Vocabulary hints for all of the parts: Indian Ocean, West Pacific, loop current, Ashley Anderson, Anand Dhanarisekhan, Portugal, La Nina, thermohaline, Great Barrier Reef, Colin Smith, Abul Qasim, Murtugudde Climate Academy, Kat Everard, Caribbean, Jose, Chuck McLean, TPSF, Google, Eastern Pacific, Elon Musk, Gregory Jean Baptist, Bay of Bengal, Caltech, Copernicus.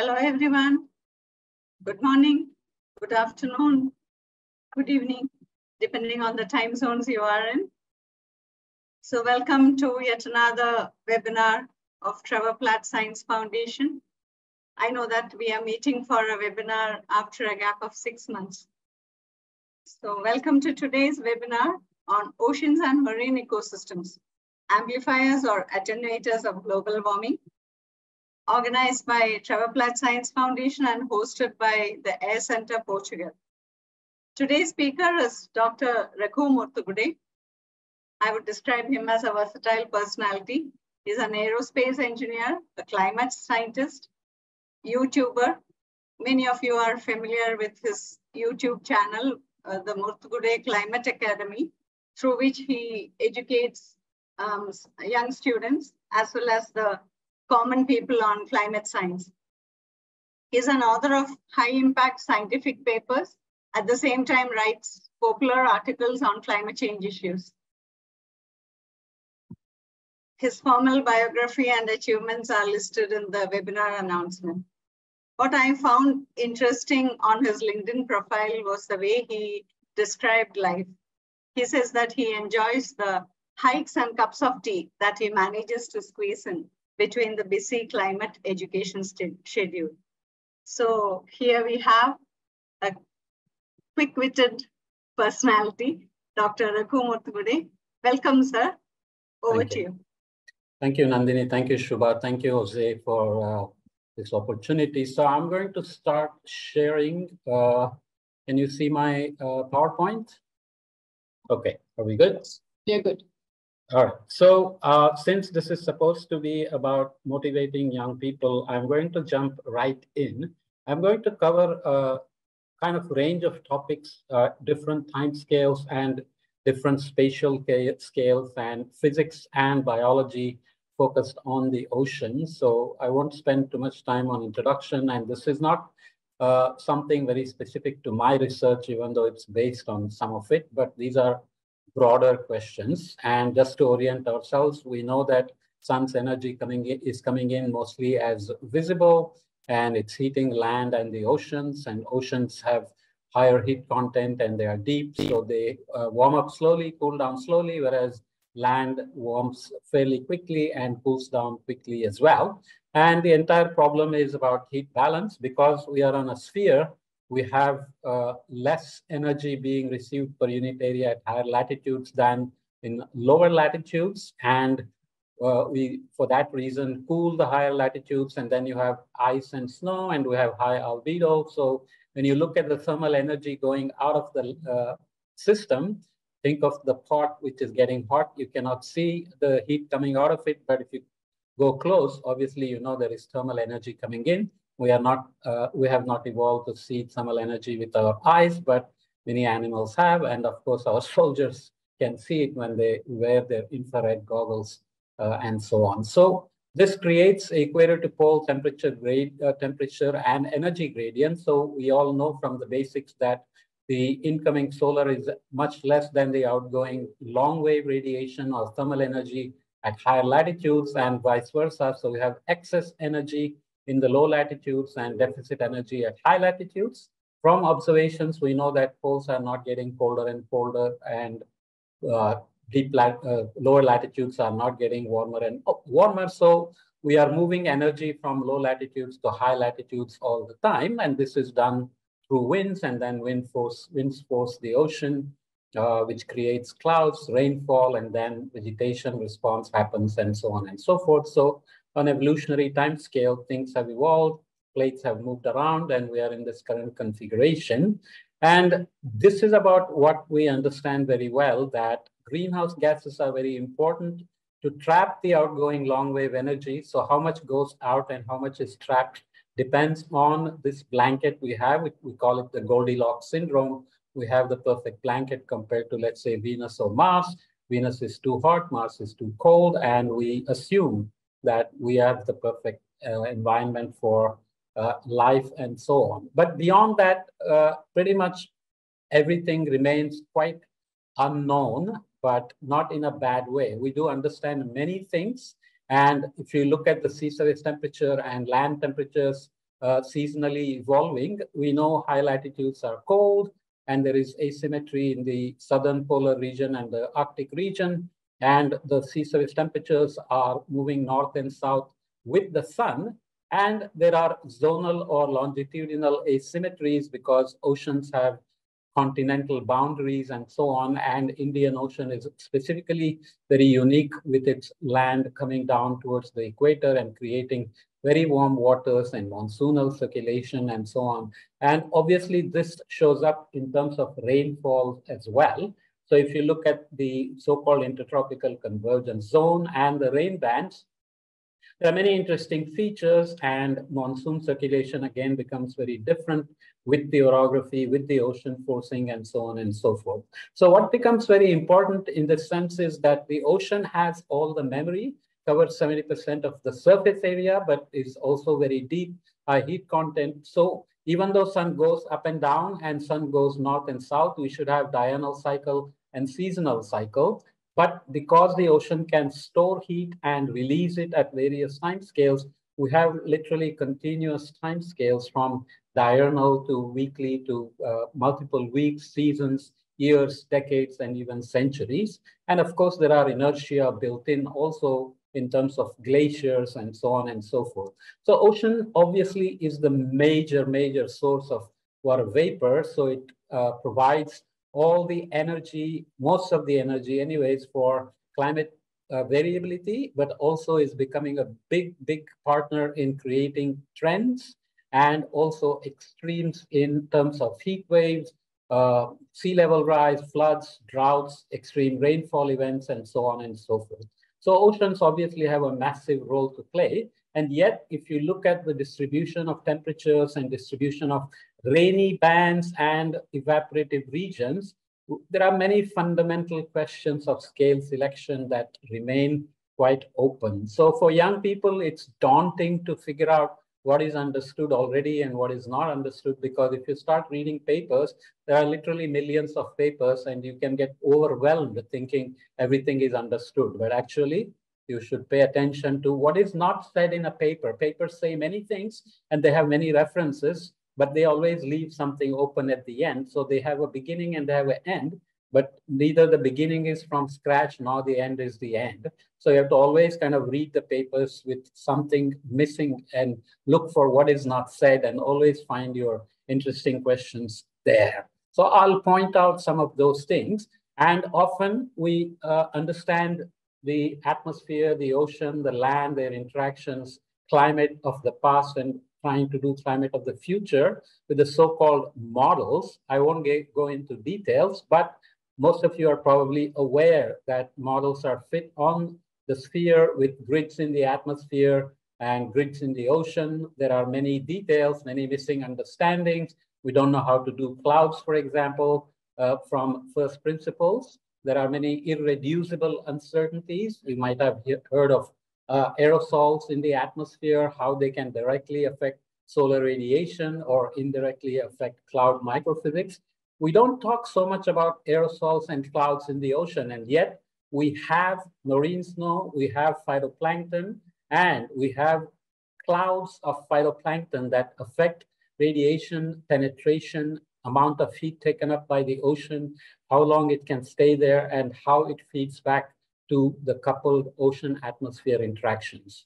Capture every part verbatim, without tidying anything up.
Hello everyone, good morning, good afternoon, good evening, depending on the time zones you are in. So welcome to yet another webinar of Trevor Platt Science Foundation. I know that we are meeting for a webinar after a gap of six months. So welcome to today's webinar on oceans and marine ecosystems, amplifiers or attenuators of global warming, organized by Trevor Platt Science Foundation and hosted by the AIR Center, Portugal. Today's speaker is Doctor Raghu Murtugudde. I would describe him as a versatile personality. He's an aerospace engineer, a climate scientist, YouTuber. Many of you are familiar with his YouTube channel, uh, the Murtugudde Climate Academy, through which he educates um, young students as well as the common people on climate science. He's an author of high-impact scientific papers, at the same time writes popular articles on climate change issues. His formal biography and achievements are listed in the webinar announcement. What I found interesting on his LinkedIn profile was the way he described life. He says that he enjoys the hikes and cups of tea that he manages to squeeze in between the busy climate education schedule. So here we have a quick-witted personality, Doctor Raghu Murtugudde. Welcome, sir. Over to you. Thank you, Nandini. Thank you, Shubha. Thank you, Jose, for uh, this opportunity. So I'm going to start sharing. Uh, can you see my uh, PowerPoint? Okay, are we good? You're good. All right, so uh, since this is supposed to be about motivating young people, I'm going to jump right in. I'm going to cover a kind of range of topics, uh, different time scales and different spatial scales and physics and biology focused on the ocean. So I won't spend too much time on introduction, and this is not uh, something very specific to my research, even though it's based on some of it, but these are broader questions. And just to orient ourselves, we know that sun's energy coming in, is coming in mostly as visible, and it's heating land and the oceans, and oceans have higher heat content and they are deep, so they uh, warm up slowly, cool down slowly, whereas land warms fairly quickly and cools down quickly as well. And the entire problem is about heat balance. Because we are on a sphere, we have uh, less energy being received per unit area at higher latitudes than in lower latitudes. And uh, we, for that reason, cool the higher latitudes, and then you have ice and snow, and we have high albedo. So when you look at the thermal energy going out of the uh, system, think of the pot which is getting hot. You cannot see the heat coming out of it, but if you go close, obviously, you know there is thermal energy coming in. We are not, uh, we have not evolved to see thermal energy with our eyes, but many animals have. And of course, our soldiers can see it when they wear their infrared goggles uh, and so on. So this creates equator to pole temperature grade, uh, temperature and energy gradient. So we all know from the basics that the incoming solar is much less than the outgoing long wave radiation or thermal energy at higher latitudes, and vice versa. So we have excess energy in the low latitudes and deficit energy at high latitudes. From observations, we know that poles are not getting colder and colder, and uh, deep lat uh, lower latitudes are not getting warmer and warmer. So we are moving energy from low latitudes to high latitudes all the time. And this is done through winds, and then wind force, winds force the ocean, uh, which creates clouds, rainfall, and then vegetation response happens, and so on and so forth. So on evolutionary time scale, things have evolved, plates have moved around, and we are in this current configuration. And this is about what we understand very well, that greenhouse gases are very important to trap the outgoing long wave energy. So how much goes out and how much is trapped depends on this blanket we have. We call it the Goldilocks syndrome. We have the perfect blanket compared to, let's say, Venus or Mars. Venus is too hot, Mars is too cold, and we assume that we have the perfect uh, environment for uh, life and so on. But beyond that, uh, pretty much everything remains quite unknown, but not in a bad way. We do understand many things. And if you look at the sea surface temperature and land temperatures, uh, seasonally evolving. We know high latitudes are cold, and there is asymmetry in the southern polar region and the Arctic region, and the sea surface temperatures are moving north and south with the sun, and there are zonal or longitudinal asymmetries because oceans have continental boundaries and so on, and Indian Ocean is specifically very unique with its land coming down towards the equator and creating very warm waters and monsoonal circulation and so on. And obviously this shows up in terms of rainfall as well. So if you look at the so-called intertropical convergence zone and the rain bands, there are many interesting features, and monsoon circulation again becomes very different with the orography, with the ocean forcing and so on and so forth. So what becomes very important in this sense is that the ocean has all the memory, covers seventy percent of the surface area, but is also very deep, high heat content. So even though sun goes up and down and sun goes north and south, we should have diurnal cycle and seasonal cycle. But because the ocean can store heat and release it at various timescales, we have literally continuous timescales from diurnal to weekly to uh, multiple weeks, seasons, years, decades, and even centuries. And of course, there are inertia built in also in terms of glaciers and so on and so forth. So ocean obviously is the major, major source of water vapor. So it uh, provides all the energy, most of the energy anyways, for climate uh, variability, but also is becoming a big, big partner in creating trends and also extremes in terms of heat waves, uh, sea level rise, floods, droughts, extreme rainfall events, and so on and so forth. So oceans obviously have a massive role to play. And yet, if you look at the distribution of temperatures and distribution of rainy bands and evaporative regions, there are many fundamental questions of scale selection that remain quite open. So for young people, it's daunting to figure out what is understood already and what is not understood, because if you start reading papers, there are literally millions of papers and you can get overwhelmed thinking everything is understood, but actually, you should pay attention to what is not said in a paper. Papers say many things and they have many references, but they always leave something open at the end. So they have a beginning and they have an end, but neither the beginning is from scratch nor the end is the end. So you have to always kind of read the papers with something missing and look for what is not said and always find your interesting questions there. So I'll point out some of those things. And often we uh, understand the atmosphere, the ocean, the land, their interactions, climate of the past, and trying to do climate of the future with the so-called models. I won't get, go into details, but most of you are probably aware that models are fit on the sphere with grids in the atmosphere and grids in the ocean. There are many details, many missing understandings. We don't know how to do clouds, for example, uh, from first principles. There are many irreducible uncertainties. You might have heard of uh, aerosols in the atmosphere, how they can directly affect solar radiation or indirectly affect cloud microphysics. We don't talk so much about aerosols and clouds in the ocean, and yet we have marine snow, we have phytoplankton, and we have clouds of phytoplankton that affect radiation penetration, amount of heat taken up by the ocean, how long it can stay there, and how it feeds back to the coupled ocean-atmosphere interactions.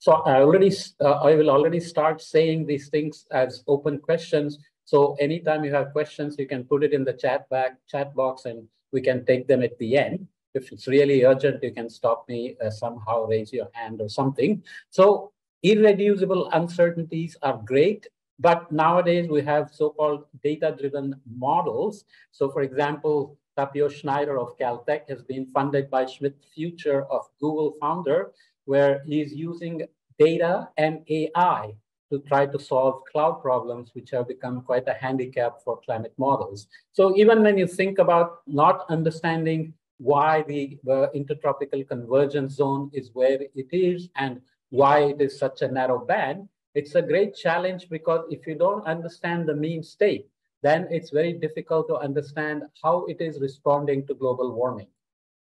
So I already, uh, I will already start saying these things as open questions. So anytime you have questions, you can put it in the chat back, chat box, and we can take them at the end. If it's really urgent, you can stop me uh, somehow, raise your hand or something. So irreducible uncertainties are great. But nowadays, we have so-called data-driven models. So for example, Tapio Schneider of Caltech has been funded by Schmidt Future of Google founder, where he's using data and A I to try to solve cloud problems, which have become quite a handicap for climate models. So even when you think about not understanding why the uh, intertropical convergence zone is where it is and why it is such a narrow band, it's a great challenge, because if you don't understand the mean state, then it's very difficult to understand how it is responding to global warming.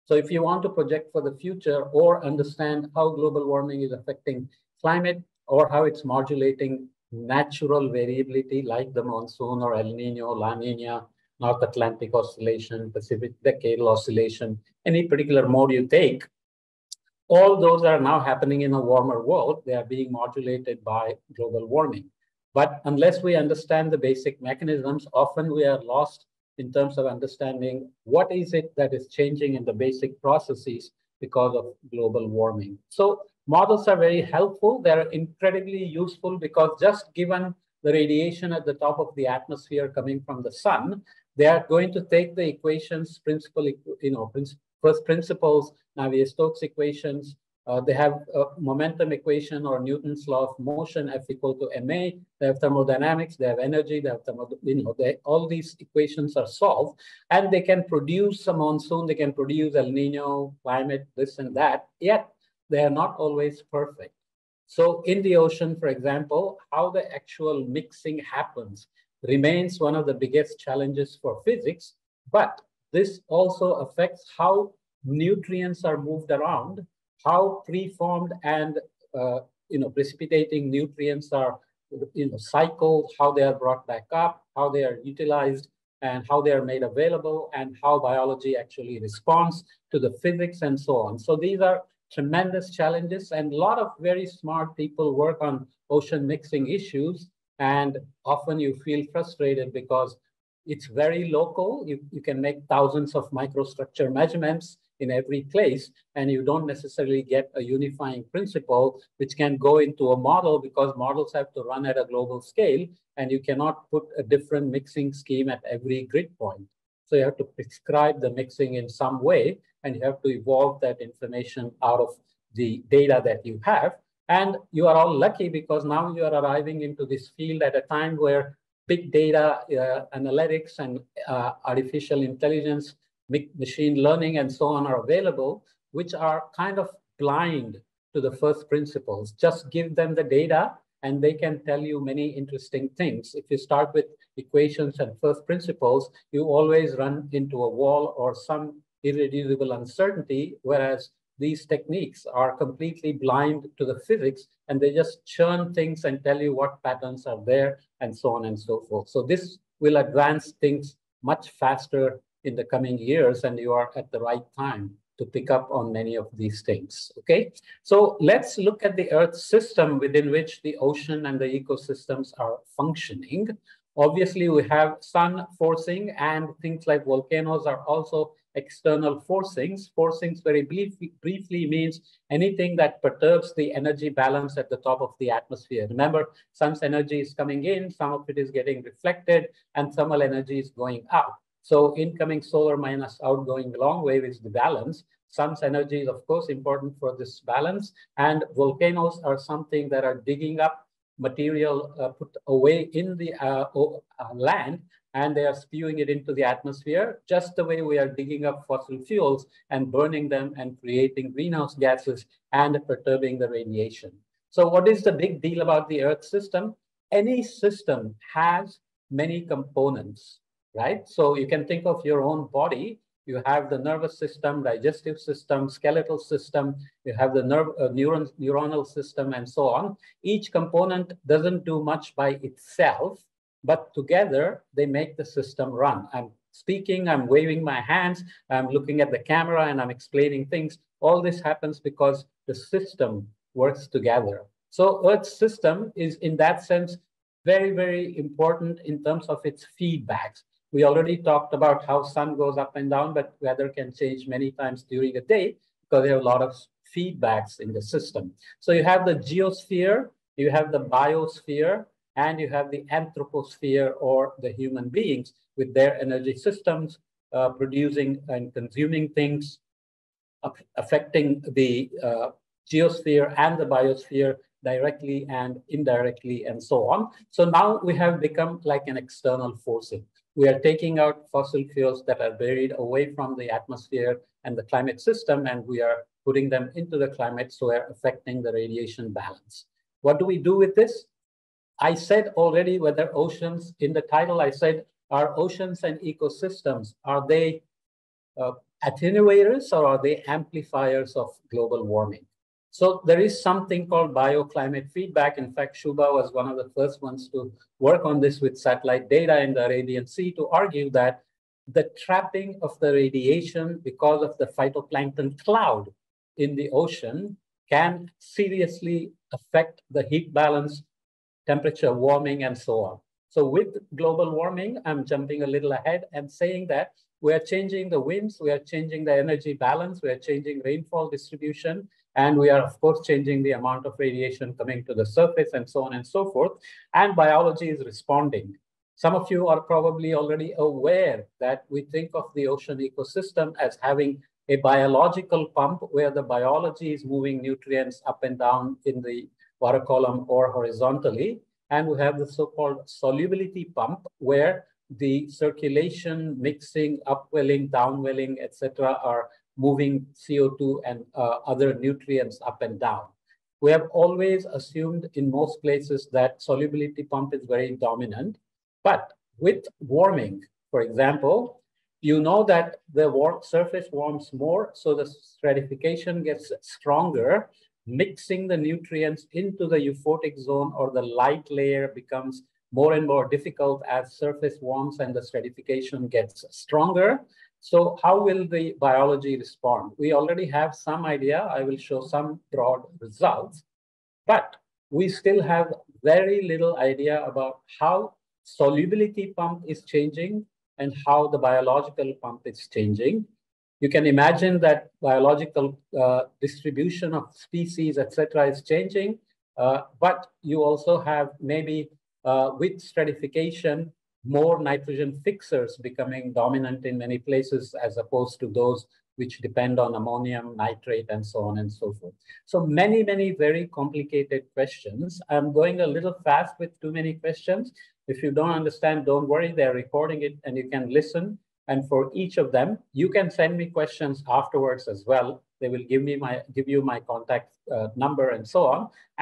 So if you want to project for the future or understand how global warming is affecting climate or how it's modulating natural variability like the monsoon or El Nino, La Nina, North Atlantic Oscillation, Pacific Decadal Oscillation, any particular mode you take, all those are now happening in a warmer world. They are being modulated by global warming. But unless we understand the basic mechanisms, often we are lost in terms of understanding what is it that is changing in the basic processes because of global warming. So models are very helpful. They're incredibly useful because just given the radiation at the top of the atmosphere coming from the sun, they are going to take the equations, principal, you know, first principles, Navier Stokes equations. Uh, they have a momentum equation or Newton's law of motion, F equal to ma. They have thermodynamics, they have energy, they have thermo, you know, they, all these equations are solved, and they can produce a monsoon, they can produce El Nino, climate, this and that, yet they are not always perfect. So in the ocean, for example, how the actual mixing happens remains one of the biggest challenges for physics, but this also affects how nutrients are moved around, how preformed and uh, you know, precipitating nutrients are you know, cycled, how they are brought back up, how they are utilized, and how they are made available, and how biology actually responds to the physics and so on. So these are tremendous challenges, and a lot of very smart people work on ocean mixing issues, and often you feel frustrated because it's very local. You, you can make thousands of microstructure measurements in every place, and you don't necessarily get a unifying principle which can go into a model because models have to run at a global scale, and you cannot put a different mixing scheme at every grid point. So you have to prescribe the mixing in some way, and you have to evolve that information out of the data that you have. And you are all lucky because now you are arriving into this field at a time where big data uh, analytics and uh, artificial intelligence, machine learning and so on are available, which are kind of blind to the first principles. Just give them the data and they can tell you many interesting things. If you start with equations and first principles, you always run into a wall or some irreducible uncertainty, whereas these techniques are completely blind to the physics and they just churn things and tell you what patterns are there and so on and so forth. So this will advance things much faster in the coming years, and you are at the right time to pick up on many of these things, okay? So let's look at the Earth system within which the ocean and the ecosystems are functioning. Obviously, we have sun forcing, and things like volcanoes are also external forcings. Forcings very briefly, briefly means anything that perturbs the energy balance at the top of the atmosphere. Remember, sun's energy is coming in, some of it is getting reflected, and thermal energy is going out. So incoming solar minus outgoing long wave is the balance. Sun's energy is, of course, important for this balance. And volcanoes are something that are digging up material uh, put away in the uh, uh, land, and they are spewing it into the atmosphere, just the way we are digging up fossil fuels and burning them and creating greenhouse gases and perturbing the radiation. So what is the big deal about the Earth system? Any system has many components, right? So you can think of your own body. You have the nervous system, digestive system, skeletal system. You have the nerve, uh, neuron, neuronal system, and so on. Each component doesn't do much by itself, but together they make the system run. I'm speaking, I'm waving my hands, I'm looking at the camera, and I'm explaining things. All this happens because the system works together. So Earth's system is, in that sense, very, very important in terms of its feedbacks. We already talked about how sun goes up and down, but weather can change many times during a day because they have a lot of feedbacks in the system. So you have the geosphere, you have the biosphere, and you have the anthroposphere, or the human beings with their energy systems uh, producing and consuming things, affecting the uh, geosphere and the biosphere directly and indirectly and so on. So now we have become like an external forcing. We are taking out fossil fuels that are buried away from the atmosphere and the climate system, and we are putting them into the climate, so we're affecting the radiation balance. What do we do with this? I said already whether oceans, in the title I said, are oceans and ecosystems, are they uh, attenuators or are they amplifiers of global warming? So there is something called bioclimate feedback. In fact, Shubha was one of the first ones to work on this with satellite data in the Arabian Sea to argue that the trapping of the radiation because of the phytoplankton cloud in the ocean can seriously affect the heat balance, temperature warming, and so on. So with global warming, I'm jumping a little ahead and saying that we are changing the winds, we are changing the energy balance, we are changing rainfall distribution, and we are, of course, changing the amount of radiation coming to the surface and so on and so forth. And biology is responding. Some of you are probably already aware that we think of the ocean ecosystem as having a biological pump where the biology is moving nutrients up and down in the water column or horizontally. And we have the so-called solubility pump where the circulation, mixing, upwelling, downwelling, et cetera, are moving C O two and uh, other nutrients up and down. We have always assumed in most places that solubility pump is very dominant, but with warming, for example, you know that the warm surface warms more, so the stratification gets stronger, mixing the nutrients into the euphotic zone or the light layer becomes more and more difficult as surface warms and the stratification gets stronger. So how will the biology respond? We already have some idea. I will show some broad results, but we still have very little idea about how solubility pump is changing and how the biological pump is changing. You can imagine that biological uh, distribution of species, et cetera, is changing, uh, but you also have maybe Uh, with stratification, more nitrogen fixers becoming dominant in many places as opposed to those which depend on ammonium, nitrate, and so on and so forth. So many, many very complicated questions. I'm going a little fast with too many questions. If you don't understand, don't worry, they're recording it and you can listen. And for each of them, you can send me questions afterwards as well. They will give me my give you my contact uh, number and so on.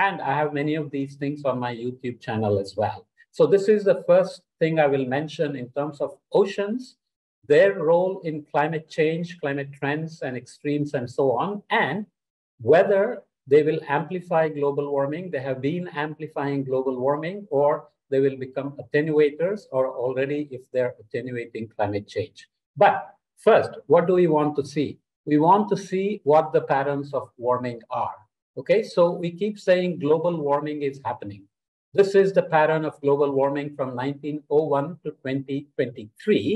And I have many of these things on my YouTube channel as well. So this is the first thing I will mention in terms of oceans, their role in climate change, climate trends and extremes and so on, and whether they will amplify global warming. They have been amplifying global warming, or they will become attenuators, or already if they're attenuating climate change. But first, what do we want to see? We want to see what the patterns of warming are. Okay, so we keep saying global warming is happening. This is the pattern of global warming from nineteen oh one to twenty twenty-three.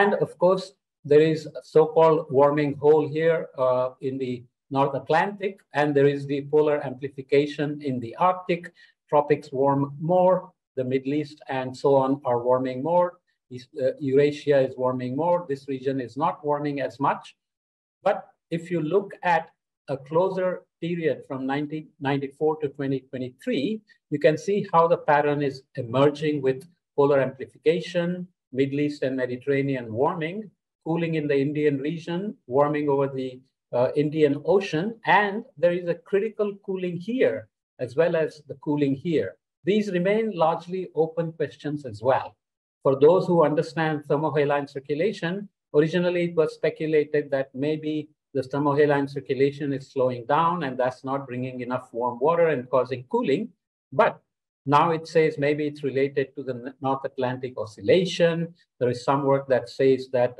And of course, there is a so-called warming hole here uh, in the North Atlantic, and there is the polar amplification in the Arctic. Tropics warm more, the Middle East and so on are warming more. East, uh, Eurasia is warming more. This region is not warming as much. But if you look at a closer period from nineteen ninety-four to twenty twenty-three, you can see how the pattern is emerging with polar amplification, Middle East and Mediterranean warming, cooling in the Indian region, warming over the uh, Indian Ocean, and there is a critical cooling here as well as the cooling here. These remain largely open questions as well. For those who understand thermohaline circulation, originally, it was speculated that maybe the thermohaline circulation is slowing down and that's not bringing enough warm water and causing cooling. But now it says maybe it's related to the North Atlantic Oscillation. There is some work that says that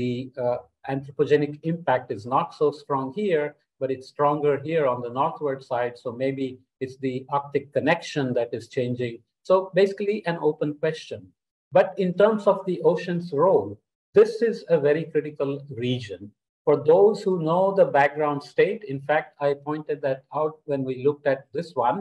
the uh, anthropogenic impact is not so strong here, but it's stronger here on the northward side. So maybe it's the Arctic connection that is changing. So basically an open question. But in terms of the ocean's role, this is a very critical region. For those who know the background state, in fact, I pointed that out when we looked at this one.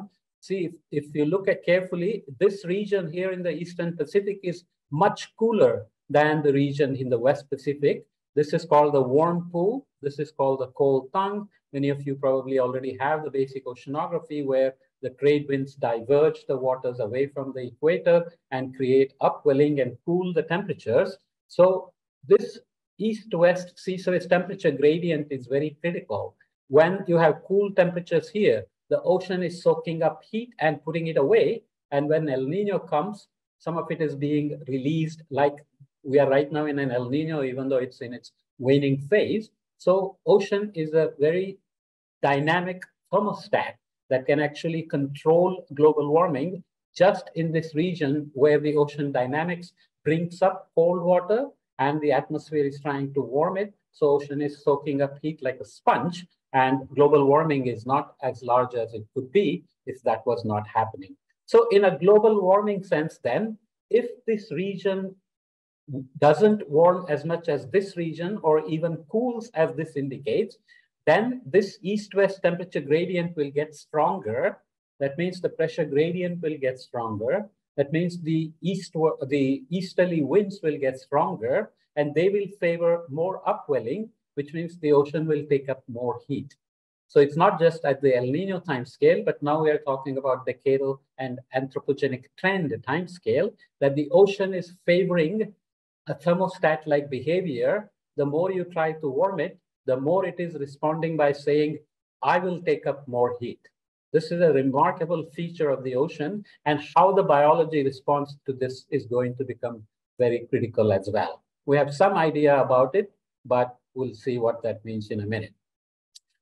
See, if, if you look at carefully, this region here in the Eastern Pacific is much cooler than the region in the West Pacific. This is called the warm pool. This is called the cold tongue. Many of you probably already have the basic oceanography where the trade winds diverge the waters away from the equator and create upwelling and cool the temperatures. So this east-west sea surface temperature gradient is very critical. When you have cool temperatures here, the ocean is soaking up heat and putting it away. And when El Nino comes, some of it is being released, like we are right now in an El Nino, even though it's in its waning phase. So ocean is a very dynamic thermostat that can actually control global warming just in this region where the ocean dynamics brings up cold water and the atmosphere is trying to warm it. So ocean is soaking up heat like a sponge, and global warming is not as large as it could be if that was not happening. So in a global warming sense then, if this region doesn't warm as much as this region or even cools as this indicates, then this east-west temperature gradient will get stronger. That means the pressure gradient will get stronger. That means the east, the easterly winds will get stronger, and they will favor more upwelling, which means the ocean will take up more heat. So it's not just at the El Nino time scale, but now we are talking about decadal and anthropogenic trend time scale, that the ocean is favoring a thermostat-like behavior. The more you try to warm it, the more it is responding by saying, I will take up more heat. This is a remarkable feature of the ocean, and how the biology responds to this is going to become very critical as well. We have some idea about it, but we'll see what that means in a minute.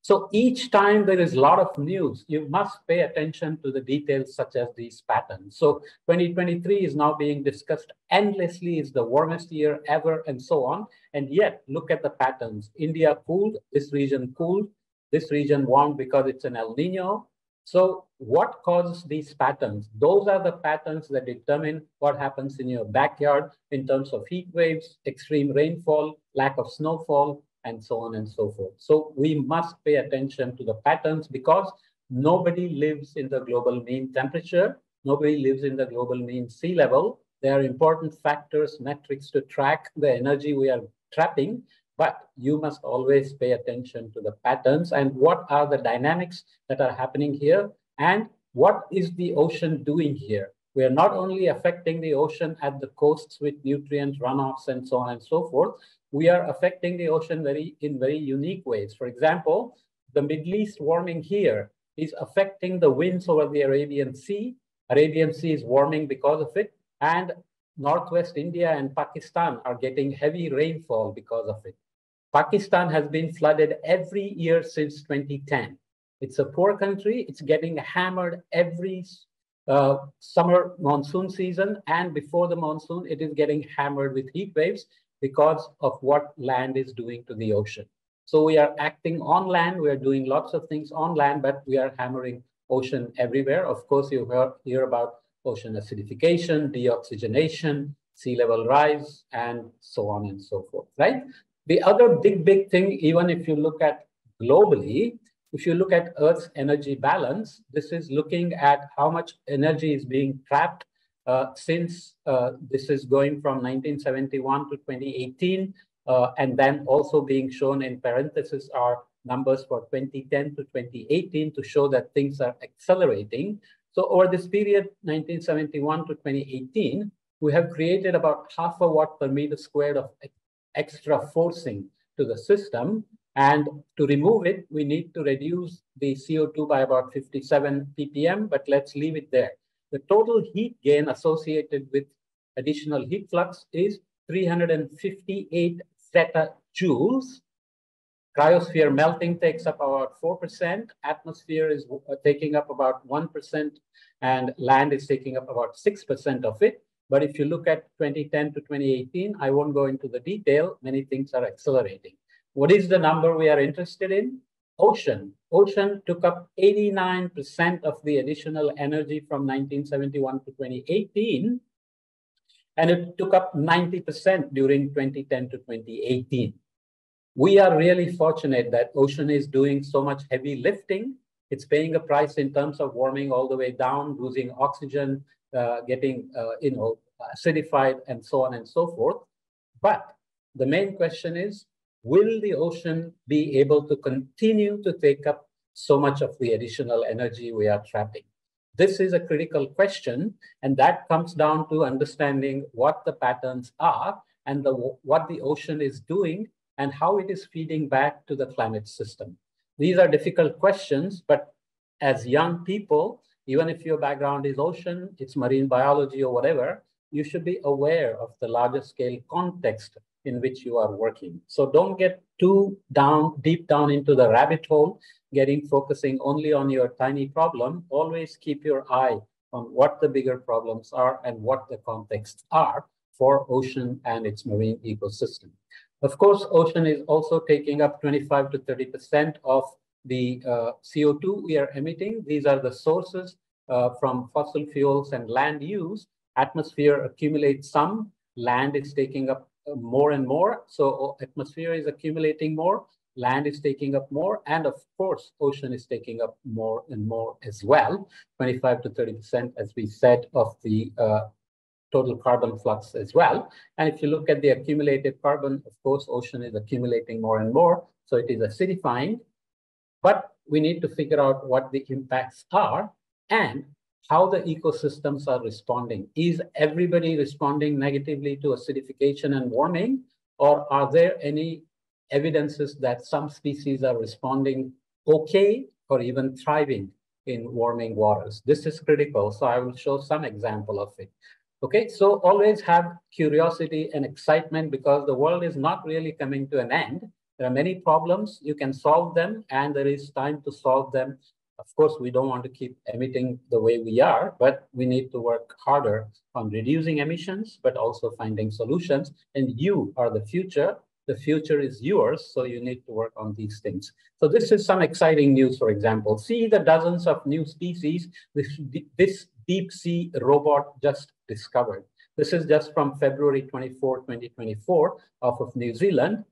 So each time there is a lot of news, you must pay attention to the details such as these patterns. So twenty twenty-three is now being discussed endlessly, is the warmest year ever and so on. And yet look at the patterns. India cooled, this region cooled, this region warmed because it's an El Nino. So what causes these patterns? Those are the patterns that determine what happens in your backyard in terms of heat waves, extreme rainfall, lack of snowfall, and so on and so forth. So we must pay attention to the patterns, because nobody lives in the global mean temperature. Nobody lives in the global mean sea level. They are important factors, metrics to track the energy we are trapping. But you must always pay attention to the patterns and what are the dynamics that are happening here, and what is the ocean doing here. We are not only affecting the ocean at the coasts with nutrient runoffs and so on and so forth, we are affecting the ocean very in very unique ways. For example, the Middle East warming here is affecting the winds over the Arabian Sea. Arabian Sea is warming because of it, and Northwest India and Pakistan are getting heavy rainfall because of it. Pakistan has been flooded every year since twenty ten. It's a poor country. It's getting hammered every uh, summer monsoon season. And before the monsoon, it is getting hammered with heat waves because of what land is doing to the ocean. So we are acting on land. We are doing lots of things on land, but we are hammering ocean everywhere. Of course, you hear, hear about ocean acidification, deoxygenation, sea level rise, and so on and so forth, right? The other big, big thing, even if you look at globally, if you look at Earth's energy balance, this is looking at how much energy is being trapped uh, since uh, this is going from nineteen seventy-one to twenty eighteen, uh, and then also being shown in parentheses are numbers for twenty ten to twenty eighteen to show that things are accelerating. So over this period, nineteen seventy-one to twenty eighteen, we have created about half a watt per meter squared of extra forcing to the system, and to remove it we need to reduce the C O two by about fifty-seven P P M, but let's leave it there. The total heat gain associated with additional heat flux is three hundred fifty-eight zeta joules. Cryosphere melting takes up about four percent, atmosphere is taking up about one percent, and land is taking up about six percent of it. But if you look at twenty ten to twenty eighteen, I won't go into the detail. Many things are accelerating. What is the number we are interested in? Ocean. Ocean took up eighty-nine percent of the additional energy from nineteen seventy-one to twenty eighteen, and it took up ninety percent during twenty ten to twenty eighteen. We are really fortunate that ocean is doing so much heavy lifting. It's paying a price in terms of warming all the way down, losing oxygen, Uh, getting, uh, you know, acidified and so on and so forth. But the main question is, will the ocean be able to continue to take up so much of the additional energy we are trapping? This is a critical question, and that comes down to understanding what the patterns are and the, what the ocean is doing and how it is feeding back to the climate system. These are difficult questions, but as young people, even if your background is ocean, it's marine biology or whatever, you should be aware of the larger scale context in which you are working. So don't get too down, deep down into the rabbit hole, getting focusing only on your tiny problem. Always keep your eye on what the bigger problems are and what the contexts are for ocean and its marine ecosystem. Of course, ocean is also taking up twenty-five to thirty percent of the uh, C O two we are emitting. These are the sources uh, from fossil fuels and land use. Atmosphere accumulates some, land is taking up more and more. So atmosphere is accumulating more, land is taking up more, and of course, ocean is taking up more and more as well. twenty-five to thirty percent, as we said, of the uh, total carbon flux as well. And if you look at the accumulated carbon, of course, ocean is accumulating more and more. So it is acidifying, but we need to figure out what the impacts are and how the ecosystems are responding. Is everybody responding negatively to acidification and warming, or are there any evidences that some species are responding okay or even thriving in warming waters? This is critical, so I will show some example of it. Okay, so always have curiosity and excitement, because the world is not really coming to an end. There are many problems, you can solve them, and there is time to solve them. Of course, we don't want to keep emitting the way we are, but we need to work harder on reducing emissions, but also finding solutions. And you are the future. The future is yours, so you need to work on these things. So this is some exciting news, for example. See the dozens of new species this, this deep sea robot just discovered. This is just from February twenty-fourth, twenty twenty-four, off of New Zealand.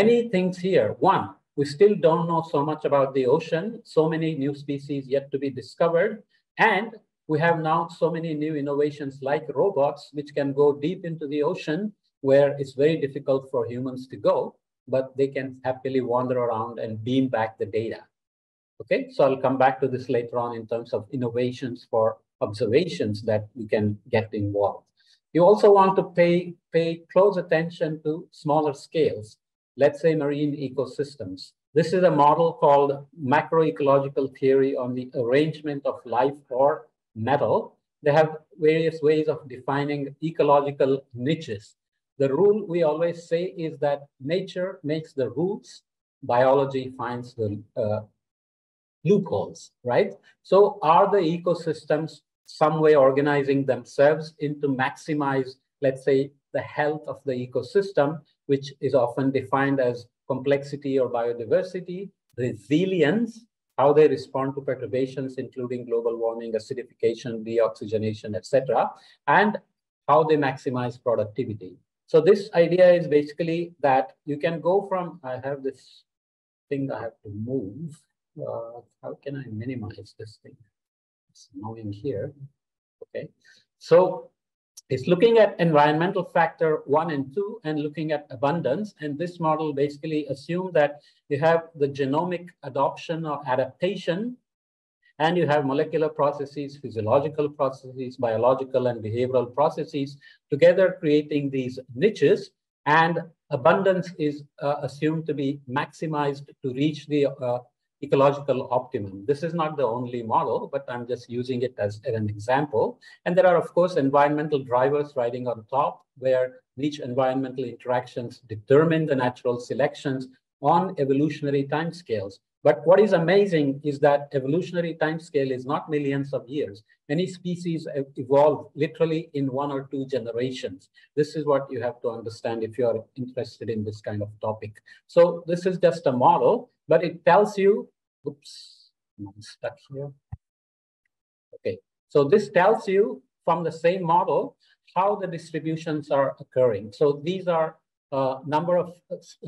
Many things here. One, we still don't know so much about the ocean, so many new species yet to be discovered. And we have now so many new innovations like robots, which can go deep into the ocean where it's very difficult for humans to go, but they can happily wander around and beam back the data. Okay, so I'll come back to this later on in terms of innovations for observations that we can get involved. You also want to pay, pay close attention to smaller scales. Let's say marine ecosystems. This is a model called macroecological theory on the arrangement of life or metal. They have various ways of defining ecological niches. The rule we always say is that nature makes the rules, biology finds the uh, loopholes, right? So are the ecosystems some way organizing themselves into maximize, let's say, the health of the ecosystem, which is often defined as complexity or biodiversity, resilience, how they respond to perturbations, including global warming, acidification, deoxygenation, et cetera, and how they maximize productivity. So this idea is basically that you can go from, I have this thing I have to move. Uh, how can I minimize this thing? It's annoying here, okay. So it's looking at environmental factor one and two and looking at abundance. And this model basically assumes that you have the genomic adoption or adaptation, and you have molecular processes, physiological processes, biological and behavioral processes together creating these niches. And abundance is uh, assumed to be maximized to reach the uh, ecological optimum. This is not the only model, but I'm just using it as an example. And there are, of course, environmental drivers riding on top, where niche environmental interactions determine the natural selections on evolutionary timescales. But what is amazing is that evolutionary timescale is not millions of years. Many species evolve literally in one or two generations. This is what you have to understand if you are interested in this kind of topic. So this is just a model, but it tells you, oops, I'm stuck here. Okay, so this tells you from the same model how the distributions are occurring. So these are a uh, number of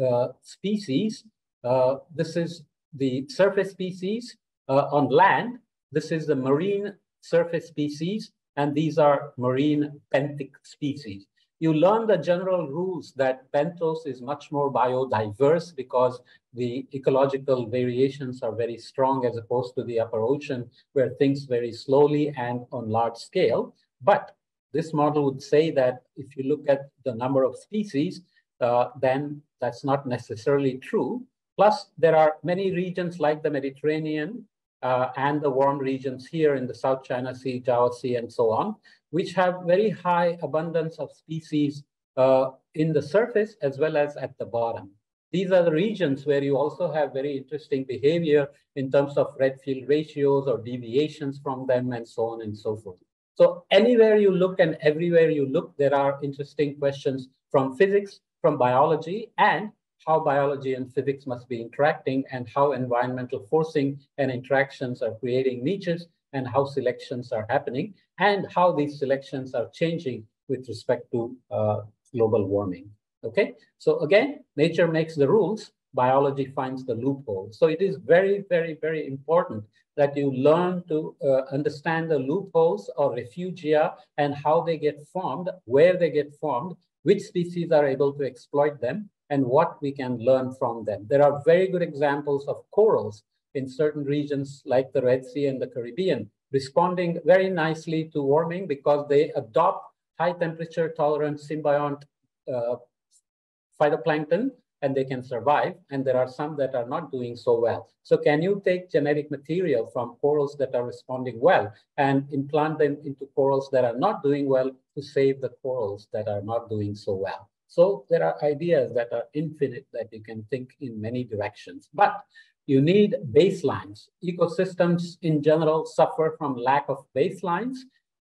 uh, species. Uh, this is the surface species uh, on land. This is the marine surface species, and these are marine benthic species. You learn the general rules that benthos is much more biodiverse because the ecological variations are very strong as opposed to the upper ocean where things vary slowly and on large scale. But this model would say that if you look at the number of species, uh, then that's not necessarily true. Plus, there are many regions like the Mediterranean uh, and the warm regions here in the South China Sea, Java Sea, and so on, which have very high abundance of species uh, in the surface as well as at the bottom. These are the regions where you also have very interesting behavior in terms of Redfield ratios or deviations from them and so on and so forth. So anywhere you look and everywhere you look, there are interesting questions from physics, from biology, and how biology and physics must be interacting and how environmental forcing and interactions are creating niches and how selections are happening and how these selections are changing with respect to uh, global warming. Okay, so again, nature makes the rules, biology finds the loophole. So it is very, very, very important that you learn to uh, understand the loopholes or refugia and how they get formed, where they get formed, which species are able to exploit them, and what we can learn from them. There are very good examples of corals in certain regions like the Red Sea and the Caribbean, responding very nicely to warming because they adopt high temperature tolerant symbiont uh, phytoplankton and they can survive. And there are some that are not doing so well. So can you take genetic material from corals that are responding well and implant them into corals that are not doing well to save the corals that are not doing so well? So there are ideas that are infinite that you can think in many directions, but you need baselines. Ecosystems in general suffer from lack of baselines.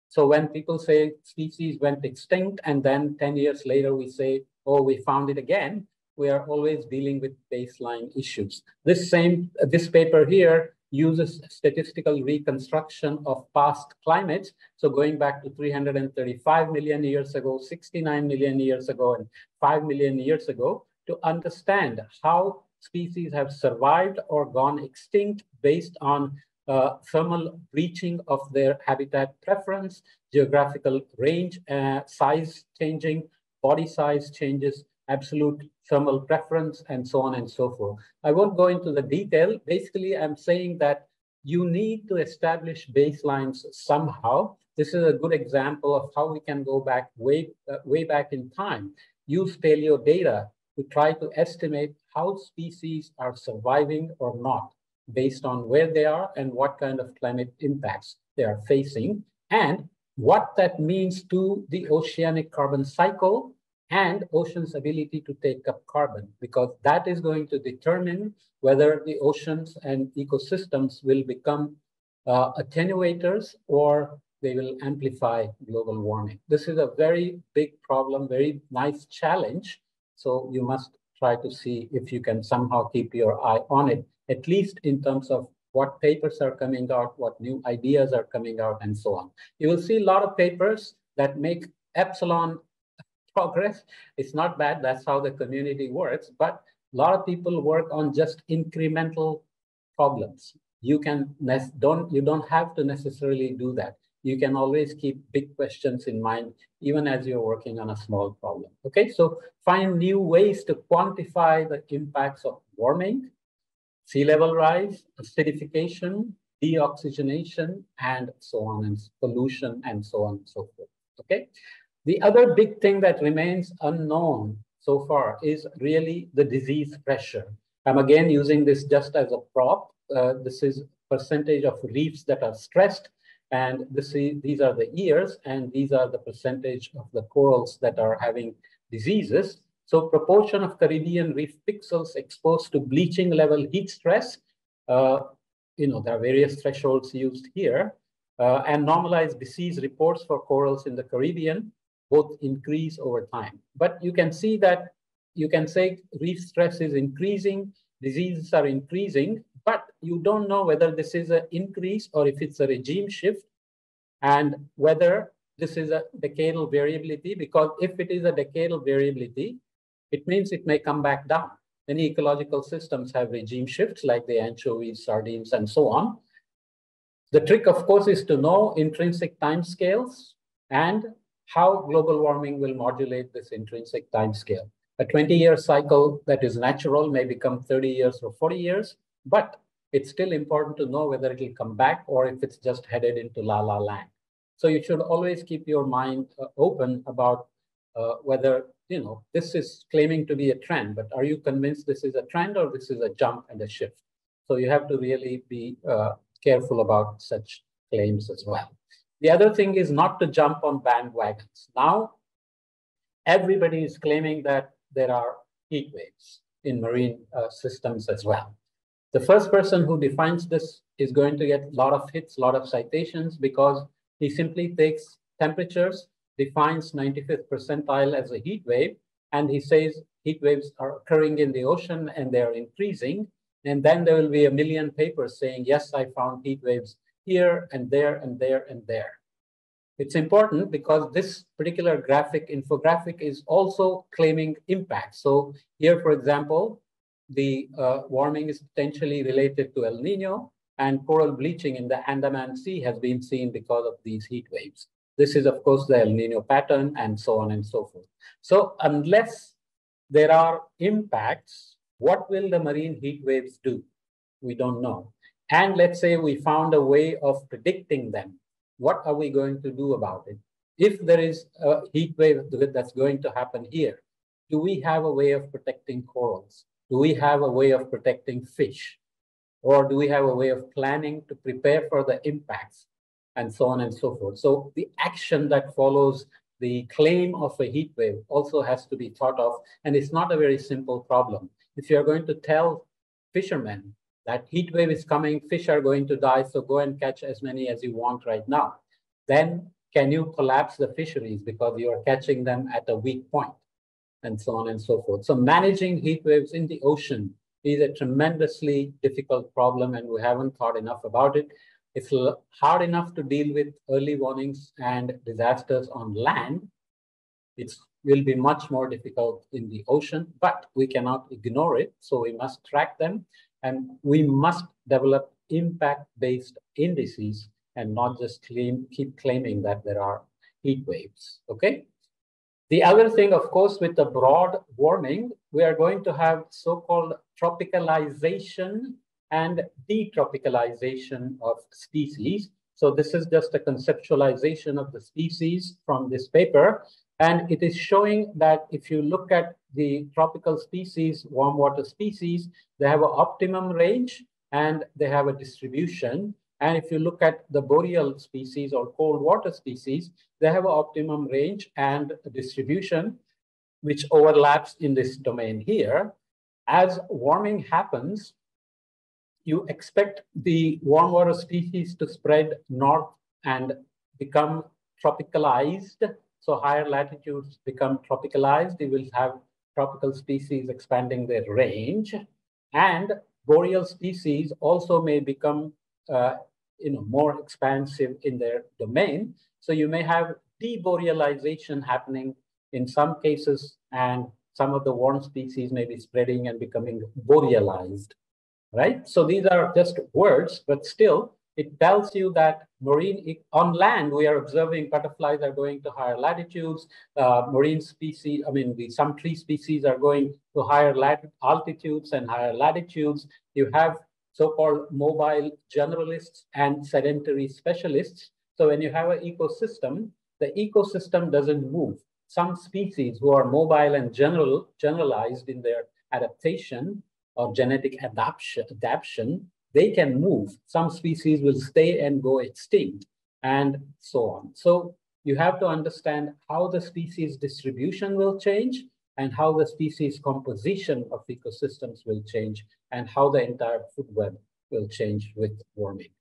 So when people say species went extinct and then ten years later we say, oh, we found it again, we are always dealing with baseline issues. This same, this paper here uses statistical reconstruction of past climates. So going back to three hundred thirty-five million years ago, sixty-nine million years ago, and five million years ago to understand how species have survived or gone extinct based on uh, thermal breaching of their habitat preference, geographical range, uh, size changing, body size changes, absolute thermal preference, and so on and so forth. I won't go into the detail. Basically, I'm saying that you need to establish baselines somehow. This is a good example of how we can go back way, uh, way back in time, use paleo data to try to estimate how species are surviving or not based on where they are and what kind of climate impacts they are facing and what that means to the oceanic carbon cycle and ocean's ability to take up carbon, because that is going to determine whether the oceans and ecosystems will become uh, attenuators or they will amplify global warming. This is a very big problem, very nice challenge. So you must try to see if you can somehow keep your eye on it, at least in terms of what papers are coming out, what new ideas are coming out, and so on. You will see a lot of papers that make epsilon progress. It's not bad, that's how the community works, but a lot of people work on just incremental problems. You can don't you don't have to necessarily do that. You can always keep big questions in mind even as you're working on a small problem. Okay, so find new ways to quantify the impacts of warming, sea level rise, acidification, deoxygenation, and so on, and pollution, and so on and so forth. Okay. The other big thing that remains unknown so far is really the disease pressure. I'm again using this just as a prop. Uh, this is percentage of reefs that are stressed, and this is, these are the years, and these are the percentage of the corals that are having diseases. So proportion of Caribbean reef pixels exposed to bleaching level heat stress, uh, you know, there are various thresholds used here, uh, and normalized disease reports for corals in the Caribbean, both increase over time. But you can see that you can say reef stress is increasing, diseases are increasing, but you don't know whether this is an increase or if it's a regime shift and whether this is a decadal variability, because if it is a decadal variability, it means it may come back down. Many ecological systems have regime shifts like the anchovies, sardines, and so on. The trick, of course, is to know intrinsic timescales and how global warming will modulate this intrinsic time scale. A twenty year cycle that is natural may become thirty years or forty years, but it's still important to know whether it will come back or if it's just headed into la la land. So you should always keep your mind uh, open about uh, whether, you know, this is claiming to be a trend, but are you convinced this is a trend or this is a jump and a shift? So you have to really be uh, careful about such claims as well. The other thing is not to jump on bandwagons. Now, everybody is claiming that there are heat waves in marine uh, systems as well. The first person who defines this is going to get a lot of hits, a lot of citations, because he simply takes temperatures, defines ninety-fifth percentile as a heat wave, and he says heat waves are occurring in the ocean and they are increasing. And then there will be a million papers saying, yes, I found heat waves here and there and there and there. It's important because this particular graphic infographic is also claiming impact. So here, for example, the uh, warming is potentially related to El Nino, and coral bleaching in the Andaman Sea has been seen because of these heat waves. This is, of course, the El Nino pattern, and so on and so forth. So unless there are impacts, what will the marine heat waves do? We don't know. And let's say we found a way of predicting them. What are we going to do about it? If there is a heat wave that's going to happen here, do we have a way of protecting corals? Do we have a way of protecting fish? Or do we have a way of planning to prepare for the impacts? And so on and so forth. So the action that follows the claim of a heat wave also has to be thought of. And it's not a very simple problem. If you're going to tell fishermen that heat wave is coming, fish are going to die, so go and catch as many as you want right now, then can you collapse the fisheries because you're catching them at a weak point, and so on and so forth. So managing heat waves in the ocean is a tremendously difficult problem, and we haven't thought enough about it. It's hard enough to deal with early warnings and disasters on land. It will be much more difficult in the ocean, but we cannot ignore it. So we must track them, and we must develop impact-based indices and not just claim, keep claiming that there are heat waves, okay? The other thing, of course, with the broad warming, we are going to have so-called tropicalization and detropicalization of species. So this is just a conceptualization of the species from this paper. And it is showing that if you look at the tropical species, warm water species, they have an optimum range and they have a distribution. And if you look at the boreal species or cold water species, they have an optimum range and a distribution which overlaps in this domain here. As warming happens, you expect the warm water species to spread north and become tropicalized. So higher latitudes become tropicalized. You will have tropical species expanding their range. And boreal species also may become uh, you know, more expansive in their domain. So you may have deborealization happening in some cases, and some of the warm species may be spreading and becoming borealized. Right? So these are just words, but still it tells you that marine, on land, we are observing butterflies are going to higher latitudes, uh, marine species, I mean, the, some tree species are going to higher lat altitudes and higher latitudes. You have so-called mobile generalists and sedentary specialists. So when you have an ecosystem, the ecosystem doesn't move. Some species who are mobile and general, generalized in their adaptation, or genetic adaption, they can move. Some species will stay and go extinct, and so on. So you have to understand how the species distribution will change, and how the species composition of ecosystems will change, and how the entire food web will change with warming.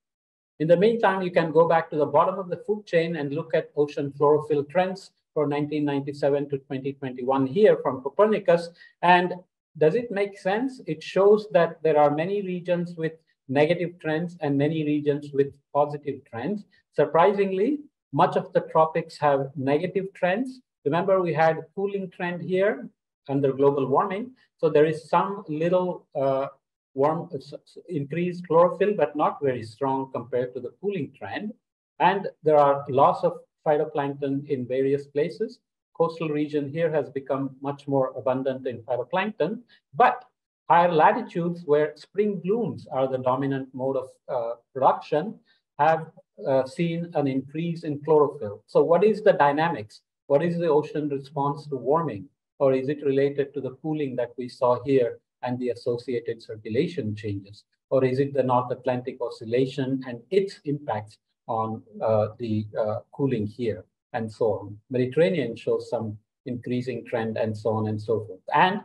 In the meantime, you can go back to the bottom of the food chain and look at ocean chlorophyll trends for nineteen ninety-seven to twenty twenty-one here from Copernicus. And does it make sense? It shows that there are many regions with negative trends and many regions with positive trends. Surprisingly, much of the tropics have negative trends. Remember, we had a cooling trend here under global warming. So there is some little uh, warm uh, increased chlorophyll, but not very strong compared to the cooling trend. And there are loss of phytoplankton in various places. Coastal region here has become much more abundant in phytoplankton, but higher latitudes where spring blooms are the dominant mode of uh, production have uh, seen an increase in chlorophyll. So what is the dynamics? What is the ocean response to warming? Or is it related to the cooling that we saw here and the associated circulation changes? Or is it the North Atlantic Oscillation and its impacts on uh, the uh, cooling here? And so on. Mediterranean shows some increasing trend and so on and so forth. And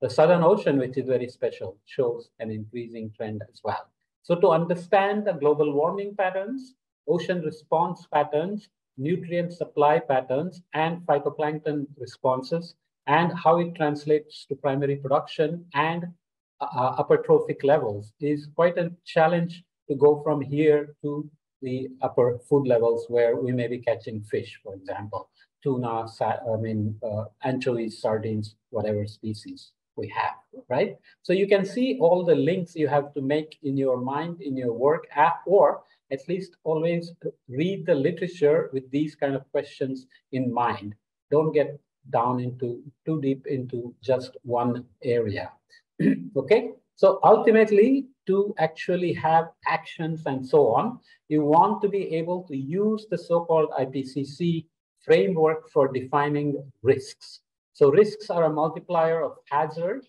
the Southern Ocean, which is very special, shows an increasing trend as well. So to understand the global warming patterns, ocean response patterns, nutrient supply patterns, and phytoplankton responses, and how it translates to primary production and uh, upper trophic levels is quite a challenge to go from here to the upper food levels where we may be catching fish, for example, tuna, I mean, uh, anchovies, sardines, whatever species we have, right? So you can see all the links you have to make in your mind, in your work, or at least always read the literature with these kind of questions in mind. Don't get down into too deep into just one area. Okay, so ultimately to actually have actions and so on, you want to be able to use the so-called I P C C framework for defining risks. So risks are a multiplier of hazard,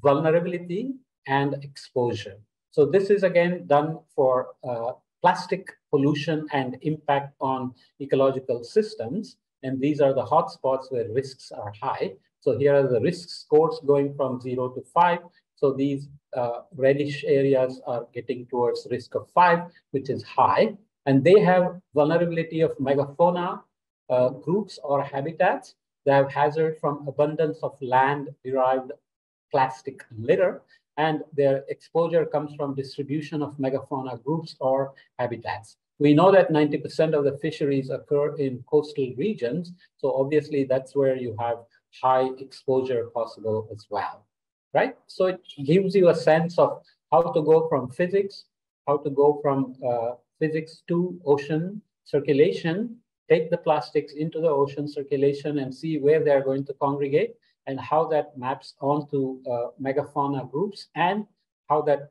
vulnerability, and exposure. So this is again done for uh, plastic pollution and impact on ecological systems. And these are the hotspots where risks are high. So here are the risk scores going from zero to five. So these uh, reddish areas are getting towards risk of five, which is high. And they have vulnerability of megafauna uh, groups or habitats. They have hazard from abundance of land-derived plastic litter, and their exposure comes from distribution of megafauna groups or habitats. We know that ninety percent of the fisheries occur in coastal regions, so obviously that's where you have high exposure possible as well, right? So it gives you a sense of how to go from physics, how to go from uh, physics to ocean circulation, take the plastics into the ocean circulation and see where they're going to congregate and how that maps onto uh, megafauna groups and how that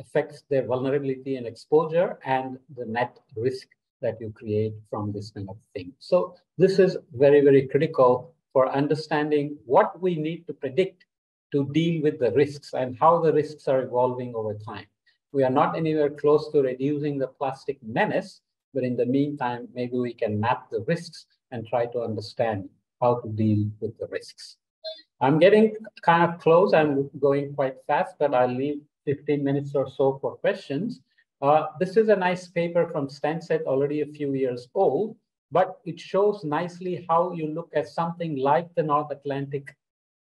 affects their vulnerability and exposure and the net risk that you create from this kind of thing. So this is very, very critical for understanding what we need to predict to deal with the risks and how the risks are evolving over time. We are not anywhere close to reducing the plastic menace, but in the meantime, maybe we can map the risks and try to understand how to deal with the risks. I'm getting kind of close. I'm going quite fast, but I'll leave fifteen minutes or so for questions. Uh, this is a nice paper from Stanset, already a few years old, but it shows nicely how you look at something like the North Atlantic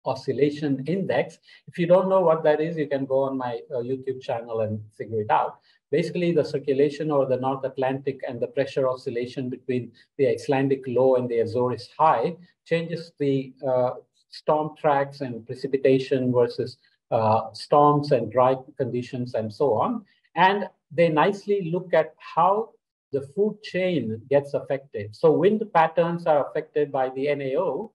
Oscillation Index. If you don't know what that is, you can go on my uh, YouTube channel and figure it out. Basically, the circulation over the North Atlantic and the pressure oscillation between the Icelandic low and the Azores high changes the uh, storm tracks and precipitation versus uh, storms and dry conditions and so on. And they nicely look at how the food chain gets affected. So wind patterns are affected by the N A O,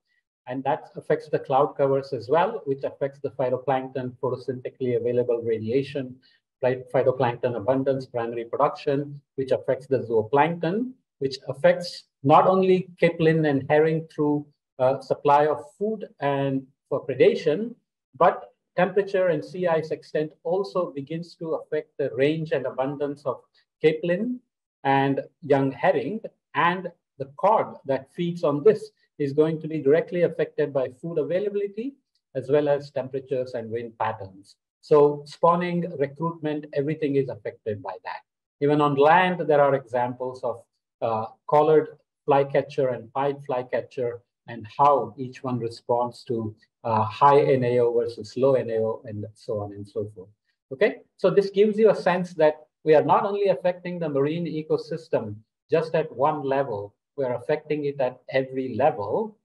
and that affects the cloud covers as well, which affects the phytoplankton, photosynthetically available radiation, phytoplankton abundance, primary production, which affects the zooplankton, which affects not only capelin and herring through uh, supply of food and for predation, but temperature and sea ice extent also begins to affect the range and abundance of capelin and young herring. And the cod that feeds on this is going to be directly affected by food availability, as well as temperatures and wind patterns. So spawning, recruitment, everything is affected by that. Even on land, there are examples of uh, collared flycatcher and pied flycatcher and how each one responds to uh, high N A O versus low N A O and so on and so forth. Okay, so this gives you a sense that we are not only affecting the marine ecosystem just at one level, we are affecting it at every level,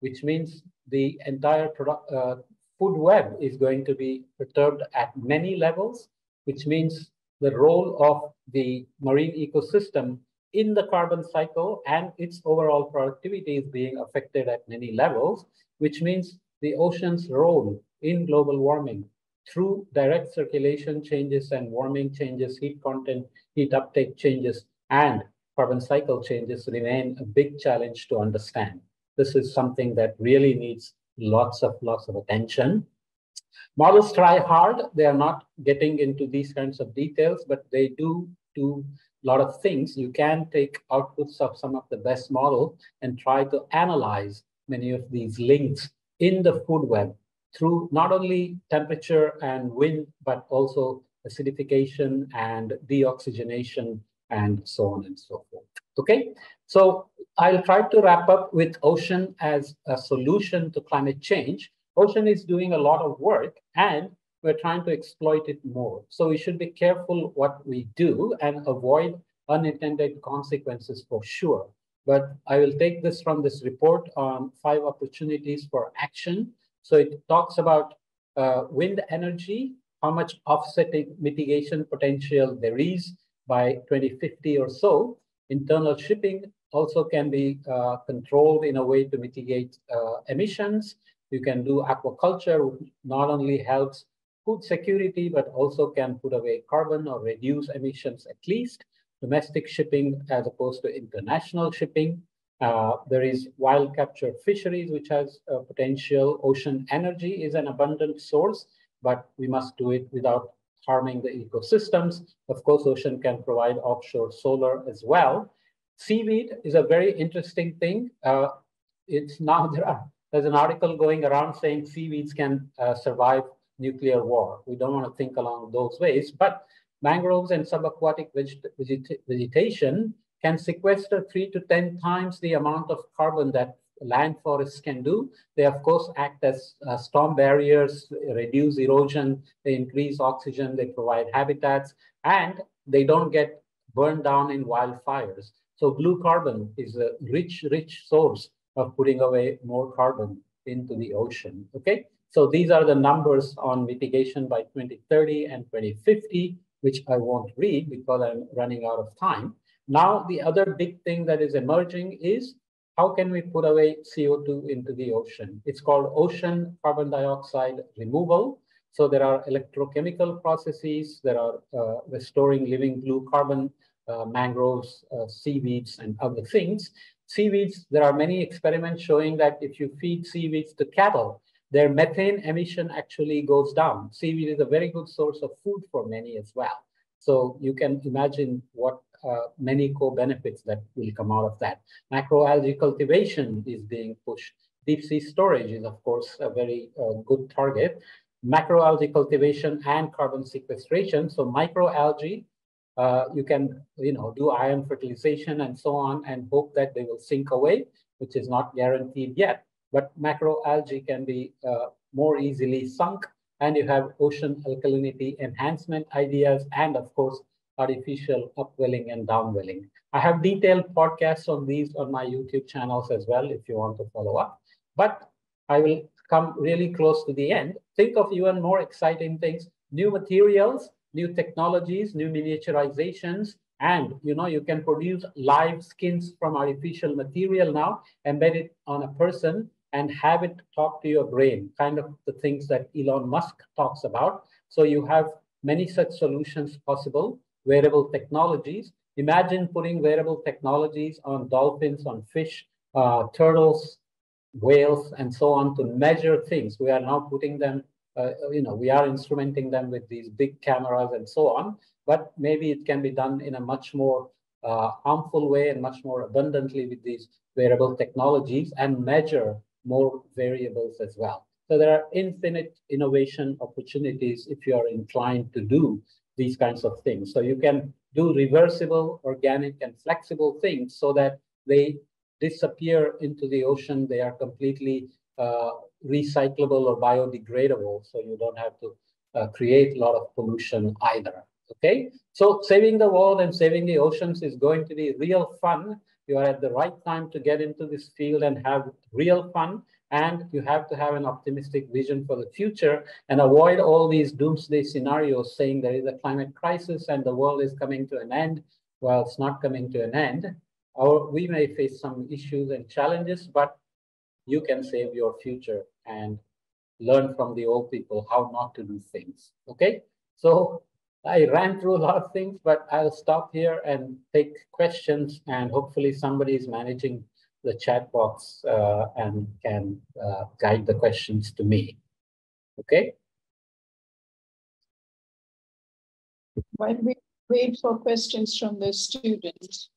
which means the entire product, uh, food web is going to be perturbed at many levels, which means the role of the marine ecosystem in the carbon cycle and its overall productivity is being affected at many levels, which means the ocean's role in global warming through direct circulation changes and warming changes, heat content, heat uptake changes, and carbon cycle changes remain a big challenge to understand. This is something that really needs lots of lots of attention. Models try hard. They are not getting into these kinds of details, but they do do a lot of things. You can take outputs of some of the best models and try to analyze many of these links in the food web through not only temperature and wind, but also acidification and deoxygenation and so on and so forth. Okay, so I'll try to wrap up with ocean as a solution to climate change. Ocean is doing a lot of work and we're trying to exploit it more. So we should be careful what we do and avoid unintended consequences for sure. But I will take this from this report on five opportunities for action. So it talks about uh, wind energy, how much offsetting mitigation potential there is by twenty fifty or so. Internal shipping also can be uh, controlled in a way to mitigate uh, emissions. You can do aquaculture, which not only helps food security, but also can put away carbon or reduce emissions at least. Domestic shipping as opposed to international shipping. Uh, there is wild capture fisheries, which has uh, potential. Ocean energy is an abundant source, but we must do it without harming the ecosystems. Of course, ocean can provide offshore solar as well. Seaweed is a very interesting thing. Uh, it's now there are, there's an article going around saying seaweeds can uh, survive nuclear war. We don't want to think along those ways, but mangroves and subaquatic veget veget vegetation can sequester three to ten times the amount of carbon that land forests can do. They, of course, act as uh, storm barriers, reduce erosion, they increase oxygen, they provide habitats, and they don't get burned down in wildfires. So blue carbon is a rich, rich source of putting away more carbon into the ocean, okay? So these are the numbers on mitigation by twenty thirty and twenty fifty, which I won't read because I'm running out of time. Now, the other big thing that is emerging is how can we put away C O two into the ocean? It's called ocean carbon dioxide removal. So there are electrochemical processes, there are uh, restoring living blue carbon, uh, mangroves, uh, seaweeds, and other things. Seaweeds, there are many experiments showing that if you feed seaweeds to cattle, their methane emission actually goes down. Seaweed is a very good source of food for many as well. So you can imagine what uh, many co-benefits that will come out of that. Macroalgae cultivation is being pushed. Deep sea storage is, of course, a very uh, good target. Macroalgae cultivation and carbon sequestration. So microalgae, uh, you can you know, do I M fertilization and so on and hope that they will sink away, which is not guaranteed yet. But macroalgae can be uh, more easily sunk, and you have ocean alkalinity enhancement ideas, and of course, artificial upwelling and downwelling. I have detailed podcasts on these on my YouTube channels as well, if you want to follow up. But I will come really close to the end. Think of even more exciting things, new materials, new technologies, new miniaturizations, and you know you can produce live skins from artificial material now, embed it on a person, and have it talk to your brain, kind of the things that Elon Musk talks about. So you have many such solutions possible, wearable technologies. Imagine putting wearable technologies on dolphins, on fish, uh, turtles, whales, and so on to measure things. We are now putting them, uh, you know, we are instrumenting them with these big cameras and so on, but maybe it can be done in a much more uh, harmful way and much more abundantly with these wearable technologies and measure more variables as well. So there are infinite innovation opportunities if you are inclined to do these kinds of things. So you can do reversible, organic, and flexible things so that they disappear into the ocean. They are completely uh, recyclable or biodegradable. So you don't have to uh, create a lot of pollution either, okay? So saving the world and saving the oceans is going to be real fun. You are at the right time to get into this field and have real fun. And you have to have an optimistic vision for the future and avoid all these doomsday scenarios saying there is a climate crisis and the world is coming to an end. Well, it's not coming to an end. Or we may face some issues and challenges, but you can save your future and learn from the old people how not to do things, okay? So I ran through a lot of things, but I'll stop here and take questions, and hopefully somebody is managing the chat box uh, and can uh, guide the questions to me, okay? While we wait for questions from the students,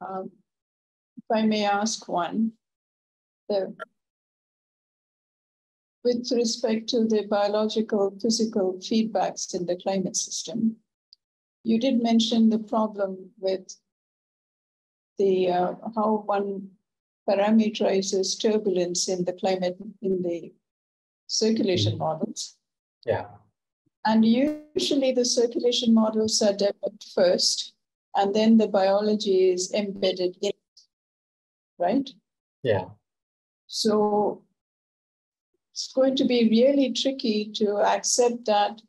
um, if I may ask one, there. With respect to the biological, physical feedbacks in the climate system, you did mention the problem with the uh, how one parameterizes turbulence in the climate, in the circulation models. Yeah. And usually the circulation models are developed first, and then the biology is embedded in it, right? Yeah. So it's going to be really tricky to accept that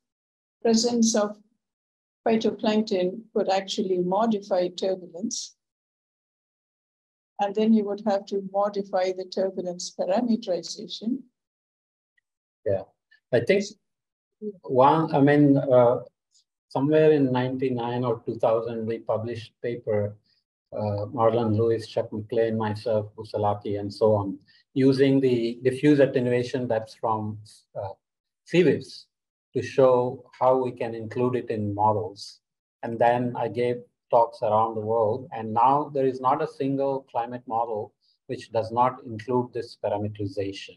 presence of phytoplankton could actually modify turbulence. And then you would have to modify the turbulence parameterization. Yeah, I think one, I mean, uh, somewhere in ninety-nine or two thousand, we published paper, uh, Marlon Lewis, Chuck McLean, myself, Busalaki, and so on, using the diffuse attenuation that's from uh, sea waves to show how we can include it in models. And then I gave talks around the world, and now there is not a single climate model which does not include this parameterization.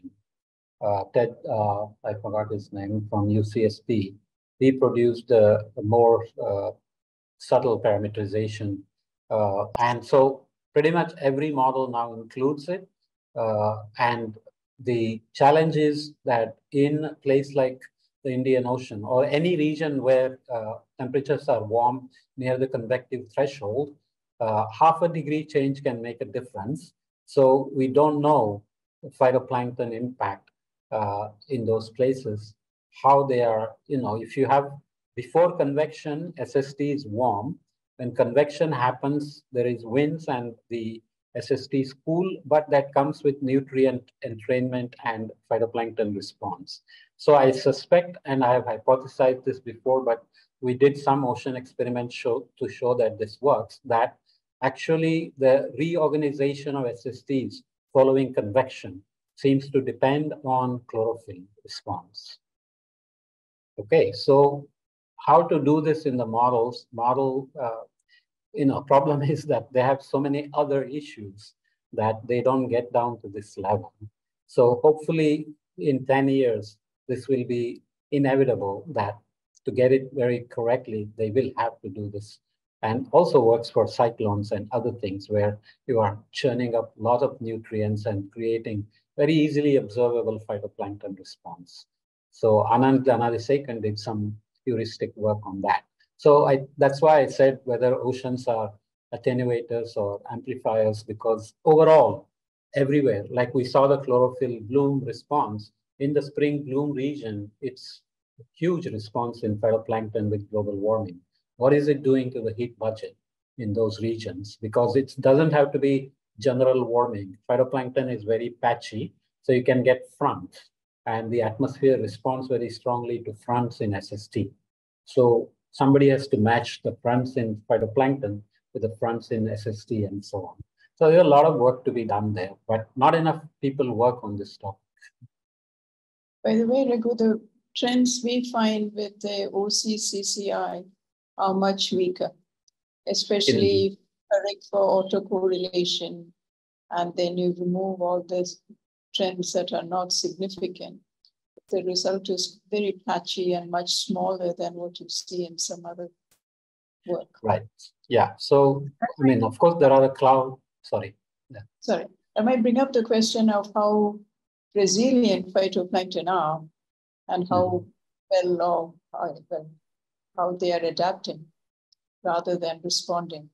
Uh, Ted, uh, I forgot his name, from U C S B, he produced a, a more uh, subtle parameterization. Uh, and so pretty much every model now includes it. Uh, and the challenge is that in a place like the Indian Ocean or any region where uh, temperatures are warm near the convective threshold, uh, half a degree change can make a difference. So we don't know the phytoplankton impact uh, in those places, how they are, you know, if you have before convection, S S T is warm. When convection happens, there is winds and the S S T is cool, but that comes with nutrient entrainment and phytoplankton response. So I suspect, and I have hypothesized this before, but we did some ocean experiments show, to show that this works, that actually the reorganization of S S Ts following convection seems to depend on chlorophyll response. Okay, so how to do this in the models? Model, uh, you know, problem is that they have so many other issues that they don't get down to this level. So hopefully in ten years, this will be inevitable that to get it very correctly, they will have to do this. And also works for cyclones and other things where you are churning up a lot of nutrients and creating very easily observable phytoplankton response. So Anand Dhanarisekhan did some heuristic work on that. So I, that's why I said whether oceans are attenuators or amplifiers, because overall, everywhere, like we saw the chlorophyll bloom response, in the spring bloom region, it's a huge response in phytoplankton with global warming. What is it doing to the heat budget in those regions? Because it doesn't have to be general warming. Phytoplankton is very patchy, so you can get fronts, and the atmosphere responds very strongly to fronts in S S T. So somebody has to match the fronts in phytoplankton with the fronts in S S T and so on. So there's a lot of work to be done there, but not enough people work on this topic. By the way, Raghu, the trends we find with the O C C C I are much weaker, especially for autocorrelation, and then you remove all these trends that are not significant. The result is very patchy and much smaller than what you see in some other work. Right. Yeah. So, I mean, of course, there are the cloud. Sorry. Yeah. Sorry. I might bring up the question of how resilient phytoplankton are and how mm-hmm. well or how they are adapting rather than responding.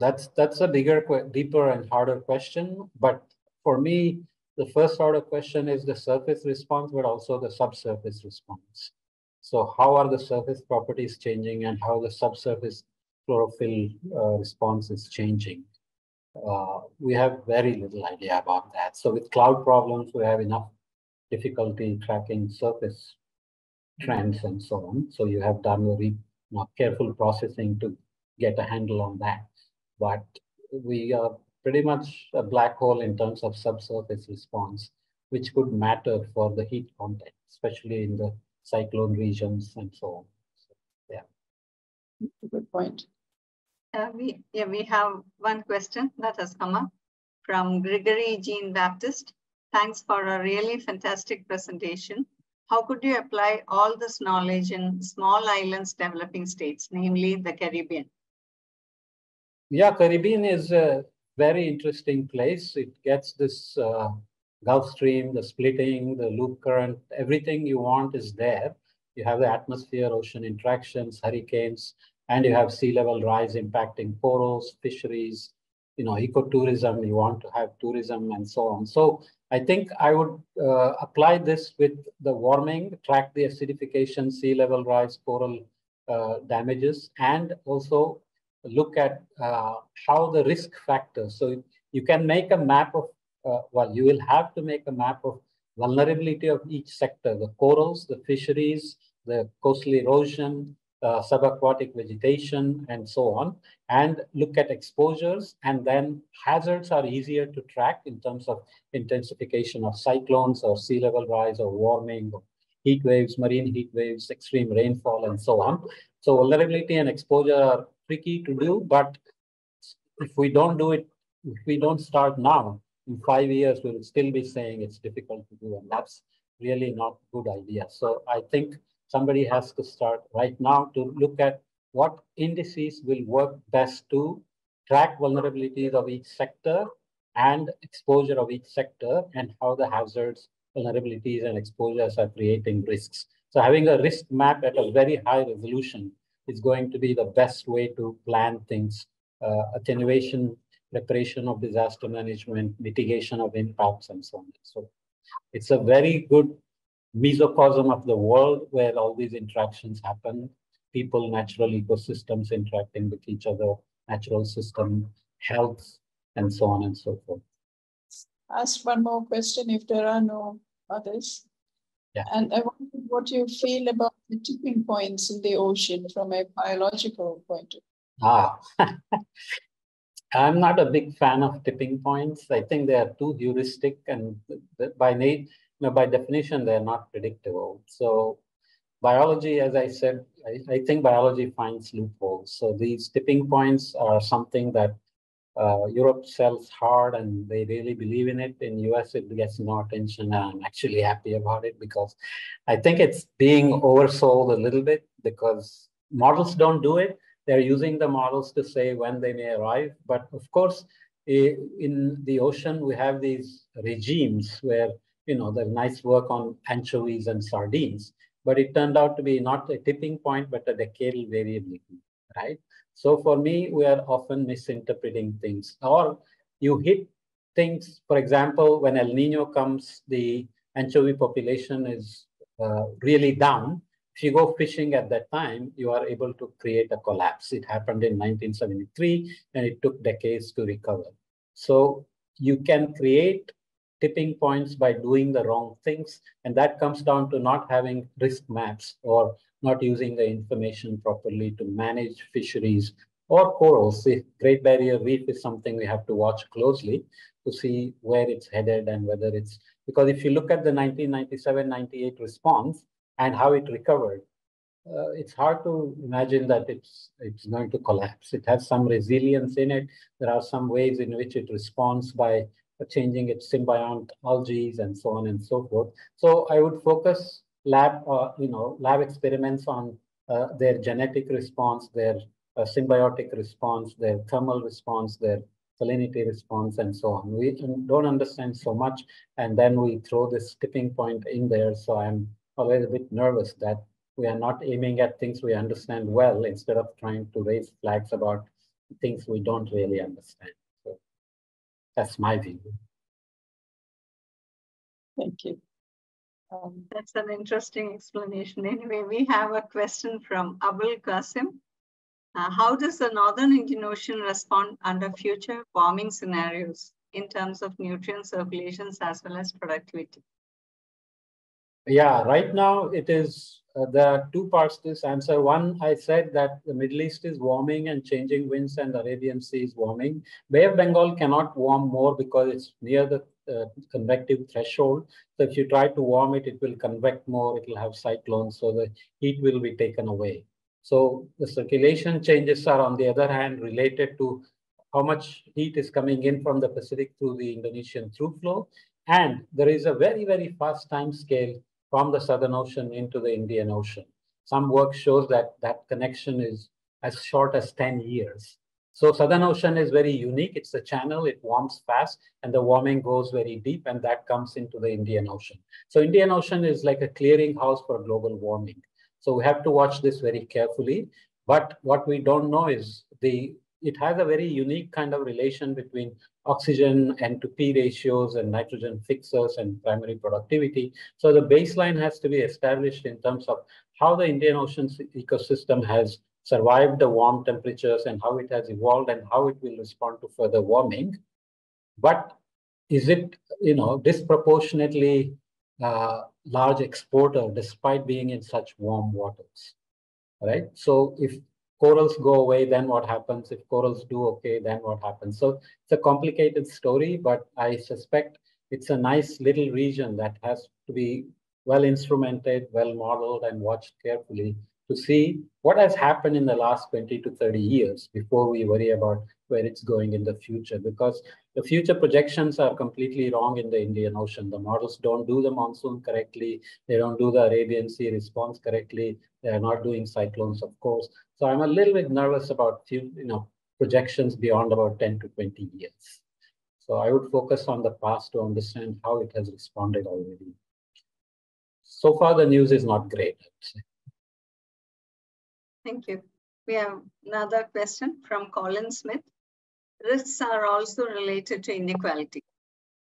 That's that's a bigger, deeper and harder question. But for me, the first order question is the surface response, but also the subsurface response. So how are the surface properties changing and how the subsurface chlorophyll uh, response is changing? Uh, we have very little idea about that. So with cloud problems, we have enough difficulty tracking surface trends and so on. So you have done very you know, careful processing to get a handle on that. But we are pretty much a black hole in terms of subsurface response, which could matter for the heat content, especially in the cyclone regions and so on. So, yeah. Good point. Uh, we, yeah, we have one question that has come up. from Gregory Jean Baptist. Thanks for a really fantastic presentation. How could you apply all this knowledge in small islands developing states, namely the Caribbean? Yeah, Caribbean is a very interesting place. It gets this uh, Gulf Stream, the splitting, the loop current, everything you want is there. You have the atmosphere, ocean interactions, hurricanes, and you have sea level rise impacting corals, fisheries, you know, ecotourism, you want to have tourism and so on. So I think I would uh, apply this with the warming, track the acidification, sea level rise, coral uh, damages, and also look at uh, how the risk factors. So you can make a map of, uh, well, you will have to make a map of vulnerability of each sector, the corals, the fisheries, the coastal erosion, Uh, subaquatic vegetation and so on, and look at exposures. And then hazards are easier to track in terms of intensification of cyclones or sea level rise or warming, or heat waves, marine heat waves, extreme rainfall, and so on. So vulnerability and exposure are tricky to do, but if we don't do it, if we don't start now, in five years, we will still be saying it's difficult to do, and that's really not a good idea. So I think somebody has to start right now to look at what indices will work best to track vulnerabilities of each sector and exposure of each sector and how the hazards, vulnerabilities, and exposures are creating risks. So having a risk map at a very high resolution is going to be the best way to plan things, uh, attenuation, preparation of disaster management, mitigation of impacts, and so on. So it's a very good mesocosm of the world where all these interactions happen, people, natural ecosystems interacting with each other, natural system, health, and so on and so forth. Ask one more question if there are no others. Yeah. And I wonder what you feel about the tipping points in the ocean from a biological point of view. Ah, I'm not a big fan of tipping points. I think they are too heuristic and by nature, Now, by definition, they're not predictable. So biology, as I said, I, I think biology finds loopholes. So these tipping points are something that uh, Europe sells hard and they really believe in it. In U S, it gets no attention. And I'm actually happy about it because I think it's being oversold a little bit because models don't do it. They're using the models to say when they may arrive. But of course, in the ocean, we have these regimes where you know, the nice work on anchovies and sardines, but it turned out to be not a tipping point, but a decadal variability, right? So for me, we are often misinterpreting things, or you hit things. For example, when El Nino comes, the anchovy population is uh, really down. If you go fishing at that time, you are able to create a collapse. It happened in nineteen seventy-three, and it took decades to recover. So you can create tipping points by doing the wrong things. And that comes down to not having risk maps or not using the information properly to manage fisheries or corals. The Great Barrier Reef is something we have to watch closely to see where it's headed and whether it's, because if you look at the nineteen ninety-seven ninety-eight response and how it recovered, uh, it's hard to imagine that it's, it's going to collapse. It has some resilience in it. There are some ways in which it responds by changing its symbiont algae and so on and so forth. So I would focus lab, uh, you know, lab experiments on uh, their genetic response, their uh, symbiotic response, their thermal response, their salinity response, and so on. We don't understand so much, and then we throw this tipping point in there. So I'm always a bit nervous that we are not aiming at things we understand well instead of trying to raise flags about things we don't really understand. That's my view. Thank you. Um, That's an interesting explanation. Anyway, we have a question from Abul Qasim. Uh, how does the Northern Indian Ocean respond under future warming scenarios in terms of nutrient circulations as well as productivity? Yeah, right now it is, uh, there are two parts to this answer. One, I said that the Middle East is warming and changing winds and the Arabian Sea is warming. Bay of Bengal cannot warm more because it's near the uh, convective threshold. So if you try to warm it, it will convect more, it will have cyclones, so the heat will be taken away. So the circulation changes are on the other hand related to how much heat is coming in from the Pacific through the Indonesian through flow. And there is a very, very fast time scale from the Southern Ocean into the Indian Ocean. Some work shows that that connection is as short as ten years. So Southern Ocean is very unique. It's a channel, it warms fast, and the warming goes very deep, and that comes into the Indian Ocean. So Indian Ocean is like a clearinghouse for global warming. So we have to watch this very carefully. But what we don't know is the it has a very unique kind of relation between oxygen and to P ratios and nitrogen fixers and primary productivity. So the baseline has to be established in terms of how the Indian Ocean ecosystem has survived the warm temperatures and how it has evolved and how it will respond to further warming. But is it, you know, disproportionately uh, large exporter despite being in such warm waters, right? So if corals go away, then what happens? If corals do okay, then what happens? So it's a complicated story, but I suspect it's a nice little region that has to be well instrumented, well modeled, and watched carefully to see what has happened in the last twenty to thirty years before we worry about where it's going in the future, because the future projections are completely wrong in the Indian Ocean. The models don't do the monsoon correctly. They don't do the Arabian Sea response correctly. They are not doing cyclones, of course. So I'm a little bit nervous about you know, projections beyond about ten to twenty years. So I would focus on the past to understand how it has responded already. So far, the news is not great, I would say. Thank you. We have another question from Colin Smith. Risks are also related to inequality.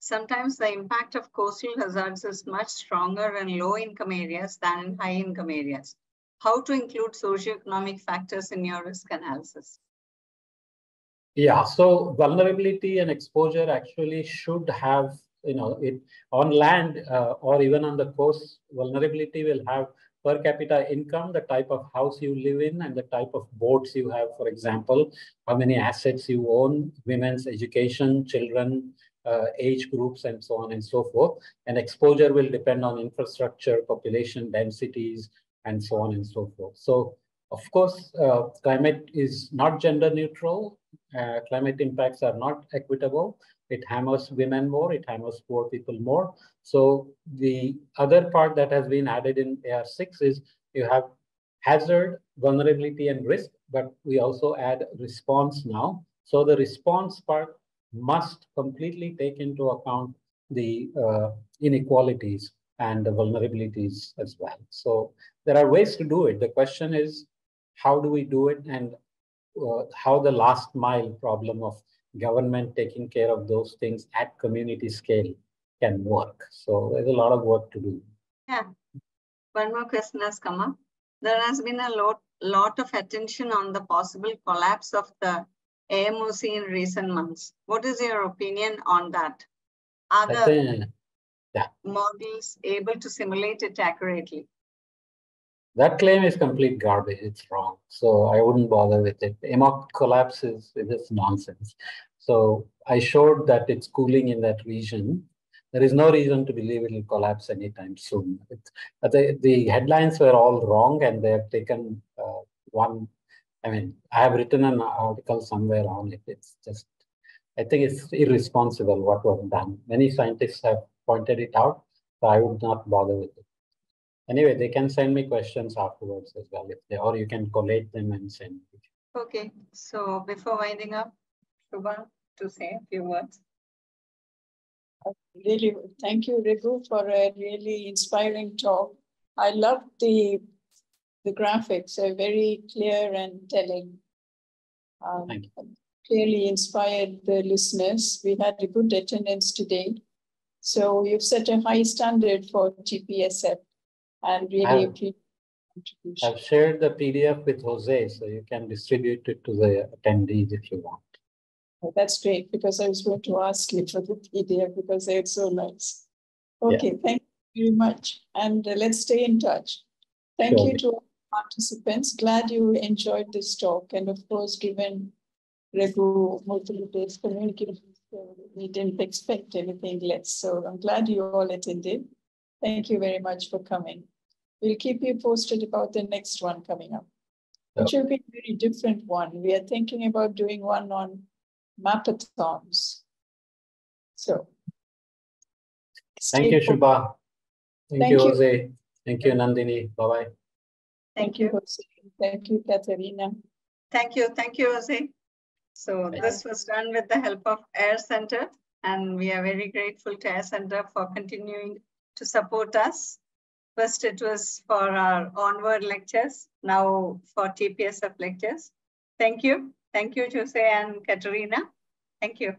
Sometimes the impact of coastal hazards is much stronger in low-income areas than in high-income areas. How to include socioeconomic factors in your risk analysis? Yeah, so vulnerability and exposure actually should have, you know, it on land uh, or even on the coast, vulnerability will have per capita income, the type of house you live in and the type of boats you have, for example, how many assets you own, women's education, children, uh, age groups, and so on and so forth. And exposure will depend on infrastructure, population densities, and so on and so forth. So, of course, uh, climate is not gender neutral. Uh, climate impacts are not equitable. It hammers women more, it hammers poor people more. So the other part that has been added in A R six is you have hazard, vulnerability, and risk, but we also add response now. So the response part must completely take into account the uh, inequalities and the vulnerabilities as well. So there are ways to do it. The question is, how do we do it, and uh, how the last mile problem of government taking care of those things at community scale can work. So there's a lot of work to do. Yeah. One more question has come up. There has been a lot, lot of attention on the possible collapse of the A M O C in recent months. What is your opinion on that? Are the yeah. models able to simulate it accurately? That claim is complete garbage. It's wrong. So I wouldn't bother with it. A M O C collapse is just nonsense. So I showed that it's cooling in that region. There is no reason to believe it will collapse anytime soon. It, the, the headlines were all wrong, and they have taken uh, one. I mean, I have written an article somewhere on it. It's just, I think it's irresponsible what was done. Many scientists have pointed it out, so I would not bother with it. Anyway, they can send me questions afterwards as well, if they, or you can collate them and send me. Okay, so before winding up, Shubha, to say a few words. Really, thank you, Raghu, for a really inspiring talk. I loved the the graphics; they're very clear and telling. Um, thank you. Clearly inspired the listeners. We had a good attendance today, so you've set a high standard for T P S F. And really appreciate your contribution. I've shared the P D F with Jose, so you can distribute it to the attendees if you want. Oh, that's great, because I was going to ask you for the P D F because they're so nice. Okay, yeah. Thank you very much. And uh, let's stay in touch. Thank sure. you to all participants. Glad you enjoyed this talk. And of course, given Raghu Murtugudde's communication, we didn't expect anything less. So I'm glad you all attended. Thank you very much for coming. We'll keep you posted about the next one coming up. It should be a very different one. We are thinking about doing one on mapathons. So. Thank you, Shubha. Thank, Thank you, Jose. Thank you, Nandini. Bye-bye. Thank you, Jose. Thank you, Katarina. Thank you. Thank you, Jose. So Bye. This was done with the help of AIR Center, and we are very grateful to AIR Center for continuing to support us. First, it was for our onward lectures, now for T P S F lectures. Thank you. Thank you, Jose and Katarina. Thank you.